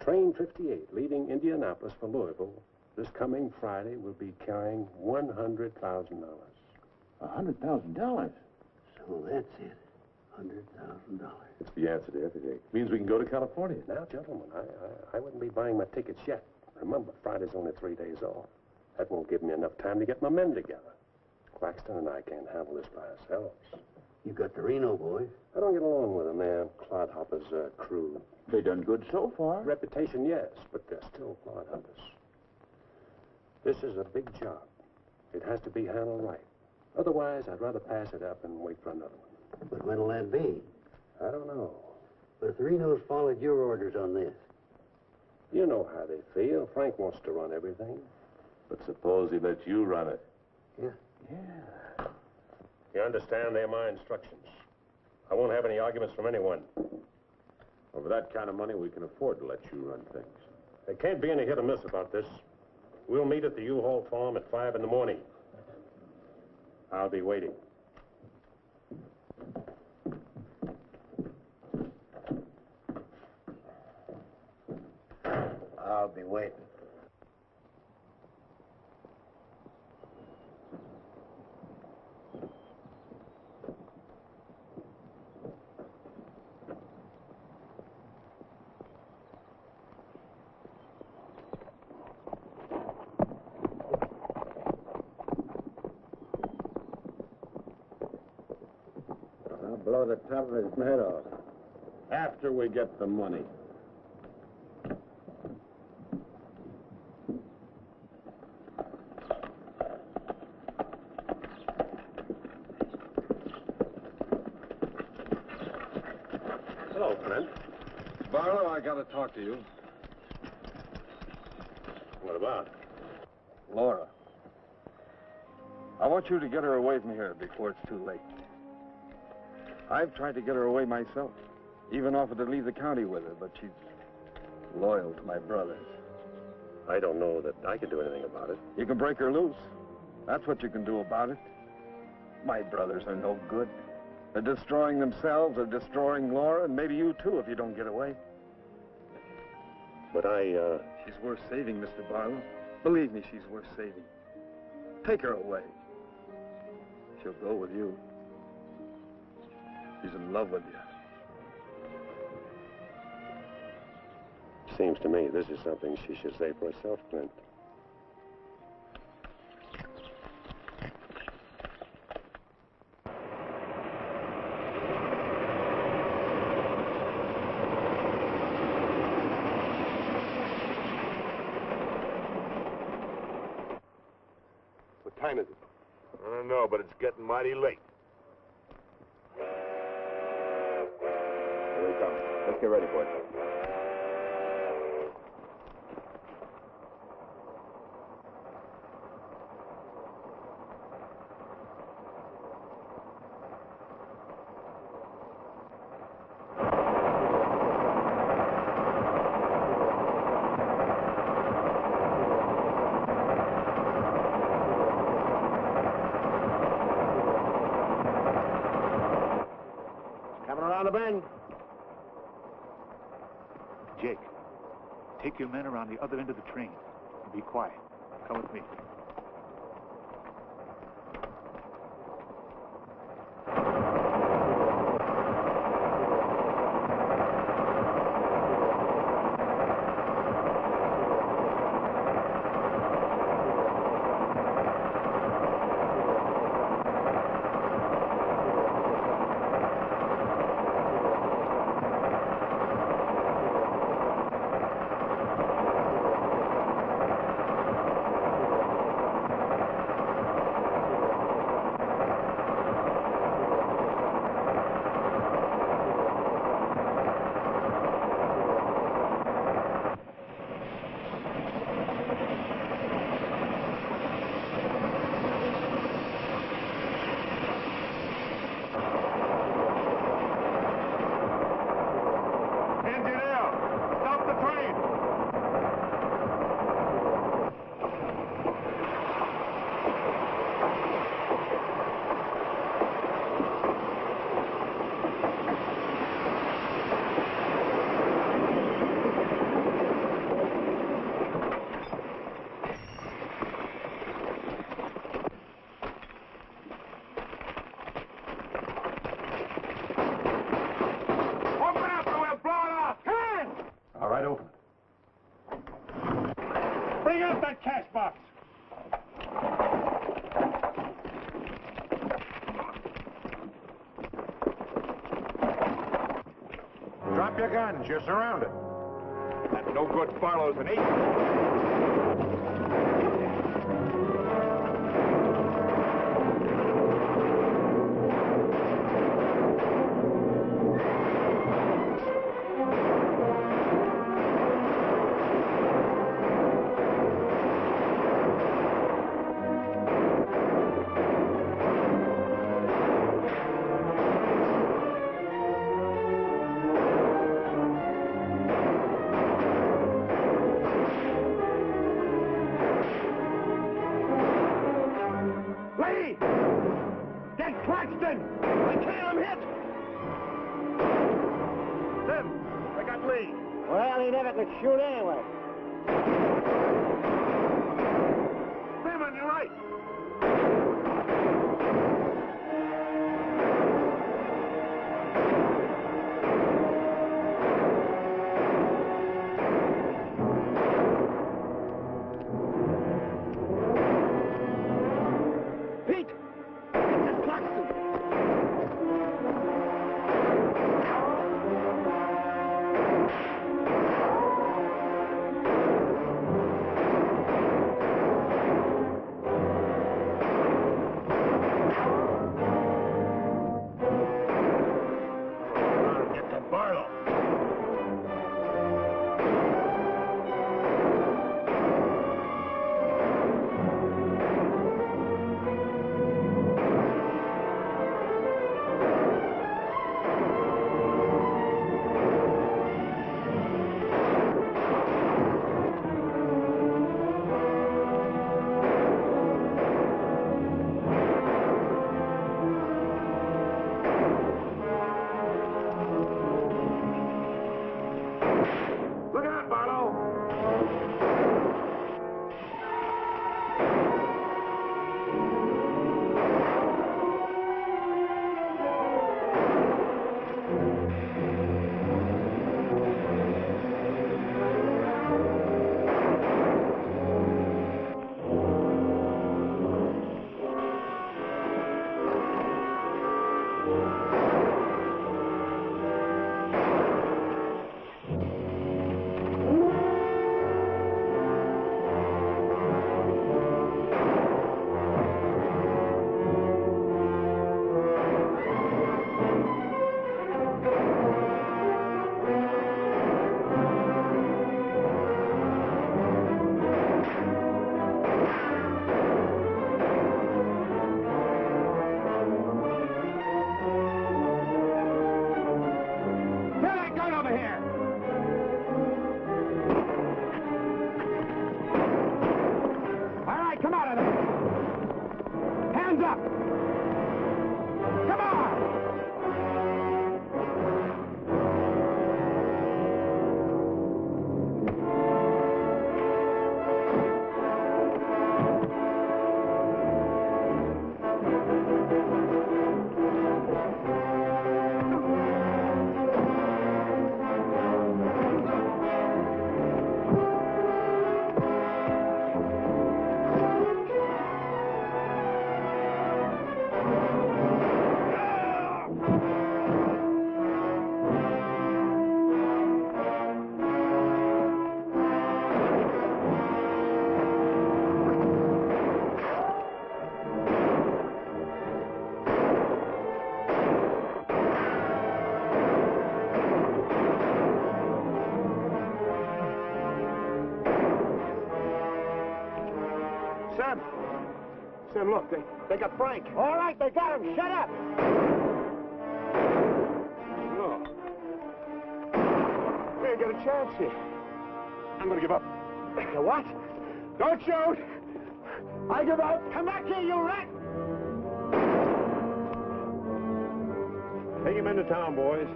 train 58 leaving Indianapolis for Louisville. This coming Friday will be carrying $100,000. $100,000? So that's it. $100,000. It's the answer to everything. It means we can go to California. Now, gentlemen, I wouldn't be buying my tickets yet. Remember, Friday's only 3 days off. That won't give me enough time to get my men together. Claxton and I can't handle this by ourselves. You got the Reno boys. I don't get along with them. They're clodhoppers, crew. They've done good so far. Reputation, yes, but they're still clodhoppers. This is a big job. It has to be handled right. Otherwise, I'd rather pass it up and wait for another one. But when'll that be? I don't know. But the Renos followed your orders on this. You know how they feel. Frank wants to run everything. But suppose he lets you run it. Yeah. Yeah. You understand? They're my instructions. I won't have any arguments from anyone. Well, for that kind of money, we can afford to let you run things. There can't be any hit or miss about this. We'll meet at the Uholt farm at 5 in the morning. I'll be waiting. I'll be waiting. I'll blow the top of his head off. After we get the money. Talk to you. What about? Laura. I want you to get her away from here before it's too late. I've tried to get her away myself. Even offered to leave the county with her, but she's loyal to my brothers. I don't know that I can do anything about it. You can break her loose. That's what you can do about it. My brothers are no good. They're destroying themselves, they're destroying Laura, and maybe you too if you don't get away. But She's worth saving, Mr. Barlow. Believe me, she's worth saving. Take her away. She'll go with you. She's in love with you. Seems to me this is something she should say for herself, Clint. But it's getting mighty late. Here we come. Let's get ready for it. Your men are on the other end of the train. Be quiet. Come with me. Your guns, you're surrounded. That's no good. Barlow's an ace. Mosley. Well, he never could shoot anyway. Slim, on your right. Sam, look, they got Frank. All right, they got him. Shut up. No. We ain't got a chance here. I'm going to give up. You what? Don't shoot. I give up. Come back here, you rat. Take him into town, boys.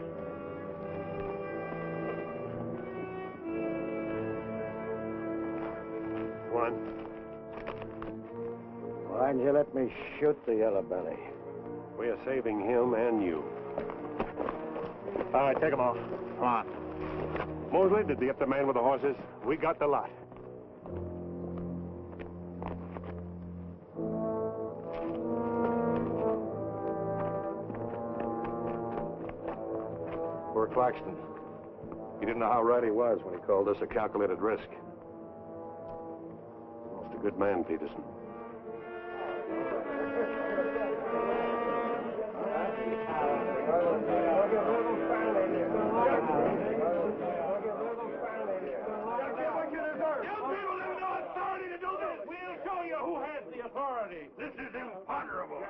Why'd you let me shoot the yellow belly? We are saving him and you. All right, take him off. Come on. Mosley, did they get the man with the horses? We got the lot. Poor Claxton. He didn't know how right he was when he called this a calculated risk. Almost a good man, Peterson. This is imponderable.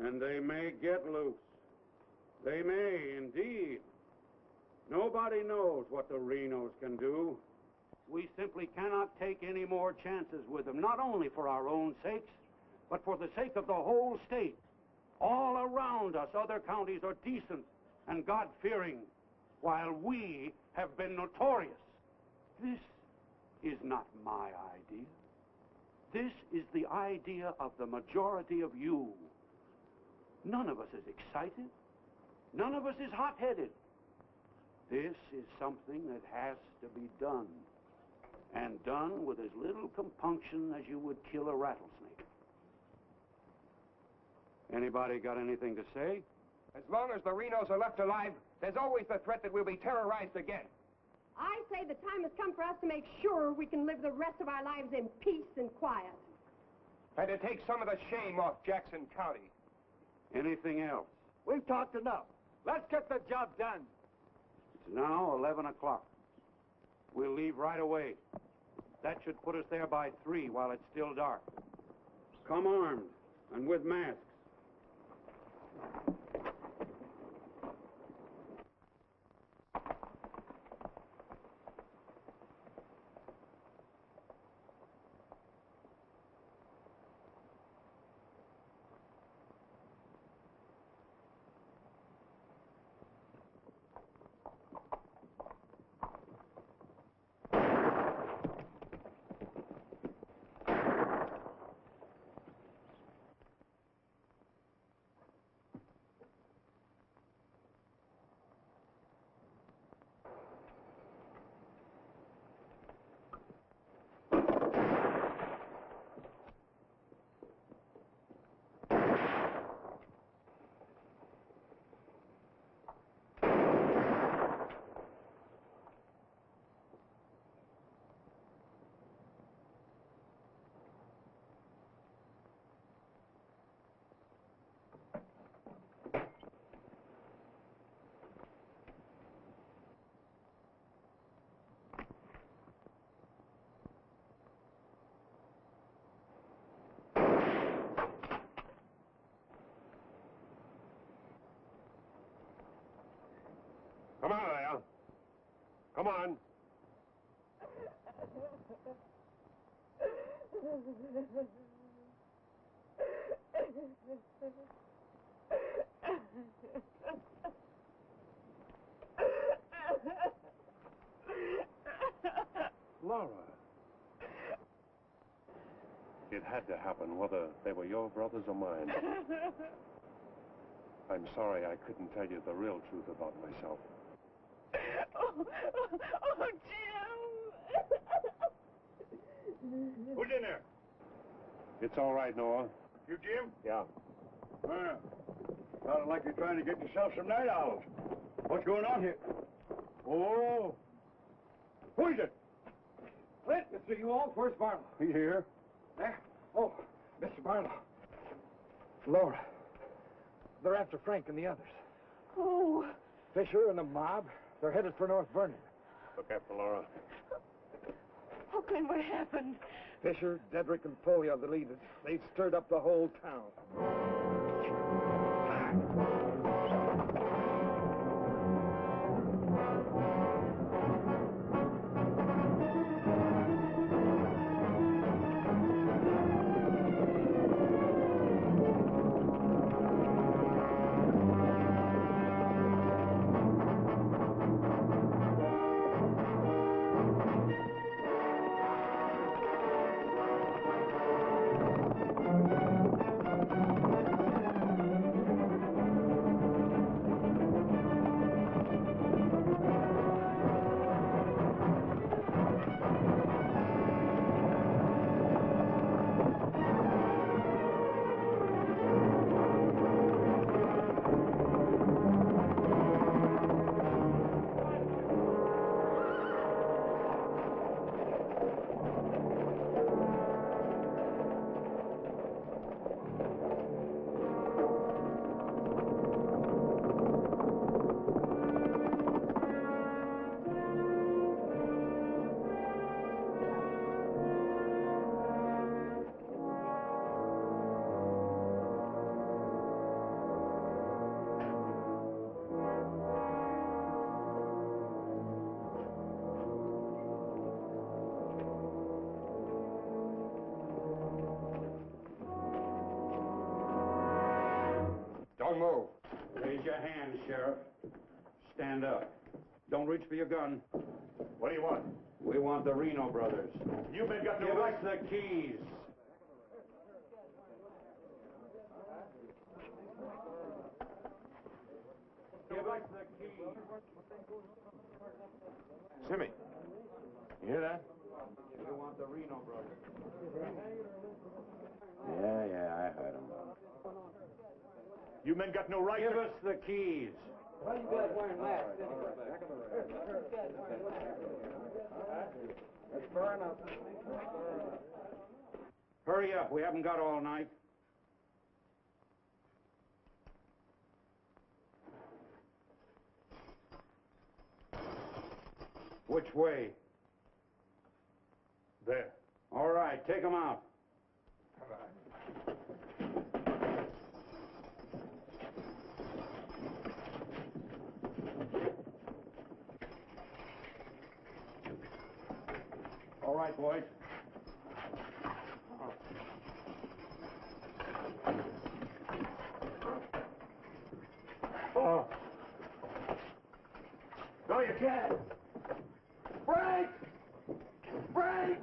And they may get loose. They may, indeed. Nobody knows what the Renos can do. We simply cannot take any more chances with them, not only for our own sakes, but for the sake of the whole state. All around us, other counties are decent and God-fearing. while we have been notorious. This is not my idea. This is the idea of the majority of you. None of us is excited. None of us is hot-headed. This is something that has to be done, and done with as little compunction as you would kill a rattlesnake. Anybody got anything to say? As long as the Renos are left alive, there's always the threat that we'll be terrorized again. I say the time has come for us to make sure we can live the rest of our lives in peace and quiet. And to take some of the shame off Jackson County. Anything else? We've talked enough. Let's get the job done. It's now 11 o'clock. We'll leave right away. That should put us there by 3 while it's still dark. Come armed and with masks. Come out of there. Come on. Laura. It had to happen, whether they were your brothers or mine. I'm sorry I couldn't tell you the real truth about myself. Oh, Jim! Who's in there? It's all right, Noah. You, Jim? Yeah. Well, sounded like you're trying to get yourself some night owls. What's going on here? Oh! Who is it? Clint, Mr. Uholt, where's Barlow? He's here. There? Oh, Mr. Barlow. Laura. They're after Frank and the others. Oh! Fisher and the mob. They're headed for North Vernon. Look after Laura. Oh, Clint, what happened? Fisher, Dedrick, and Foley are the leaders. They've stirred up the whole town. Don't move. Raise your hand, Sheriff. Stand up. Don't reach for your gun. What do you want? We want the Reno brothers. You men got no right. Give us the keys. Give us the keys. Jimmy, you hear that? We want the Reno brothers. Yeah, I heard them. You men got no right. Give us the keys. Why you guys wearing masks? That's fair enough. Hurry up. We haven't got all night. Which way? There. All right. Take them out. All right. All right, boys. Oh. No, you can't. Break! Break!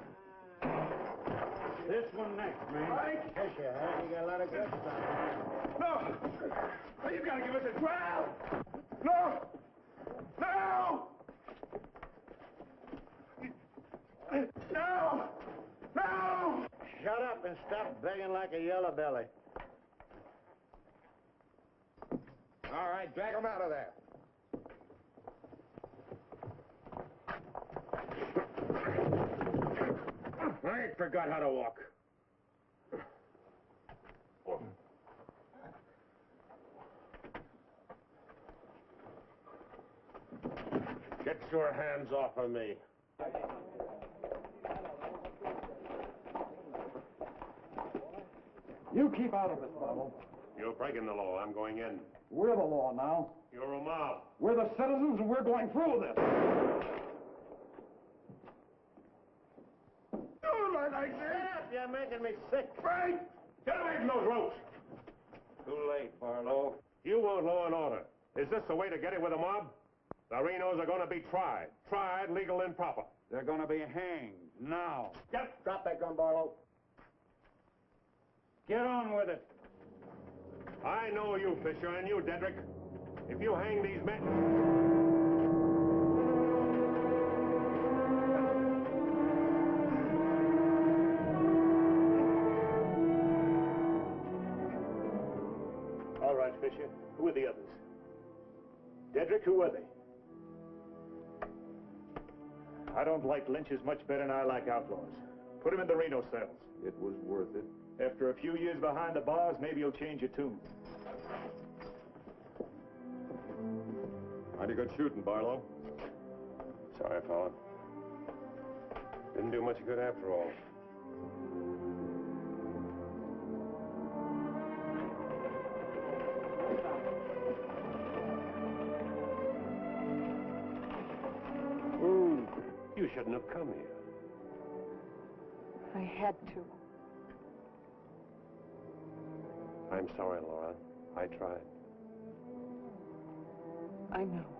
This one next, man. Break! Yes, you have. You got a lot of good stuff. No! You gotta give us a growl! No! No! No! No! Shut up and stop begging like a yellow belly. All right, drag him out of there. I ain't forgot how to walk. Get your hands off of me. You keep out of this, Barlow. You're breaking the law. I'm going in. We're the law now. You're a mob. We're the citizens, and we're going through with this. Don't lie like this. Shut up. You're making me sick. Frank! Get away from those ropes. Too late, Barlow. You want law and order. Is this the way to get it with a mob? The Renos are going to be tried. Tried, legal, and proper. They're going to be hanged now. Just drop that gun, Barlow. Get on with it. I know you, Fisher, and you, Dedrick. If you hang these men... All right, Fisher. Who are the others? Dedrick, who were they? I don't like lynches much better than I like outlaws. Put them in the Reno cells. It was worth it. After a few years behind the bars, maybe you'll change your tune. Mighty good shooting, Barlow. Sorry, fella. Didn't do much good after all. Ooh, you shouldn't have come here. I had to. I'm sorry, Laura. I tried. I know.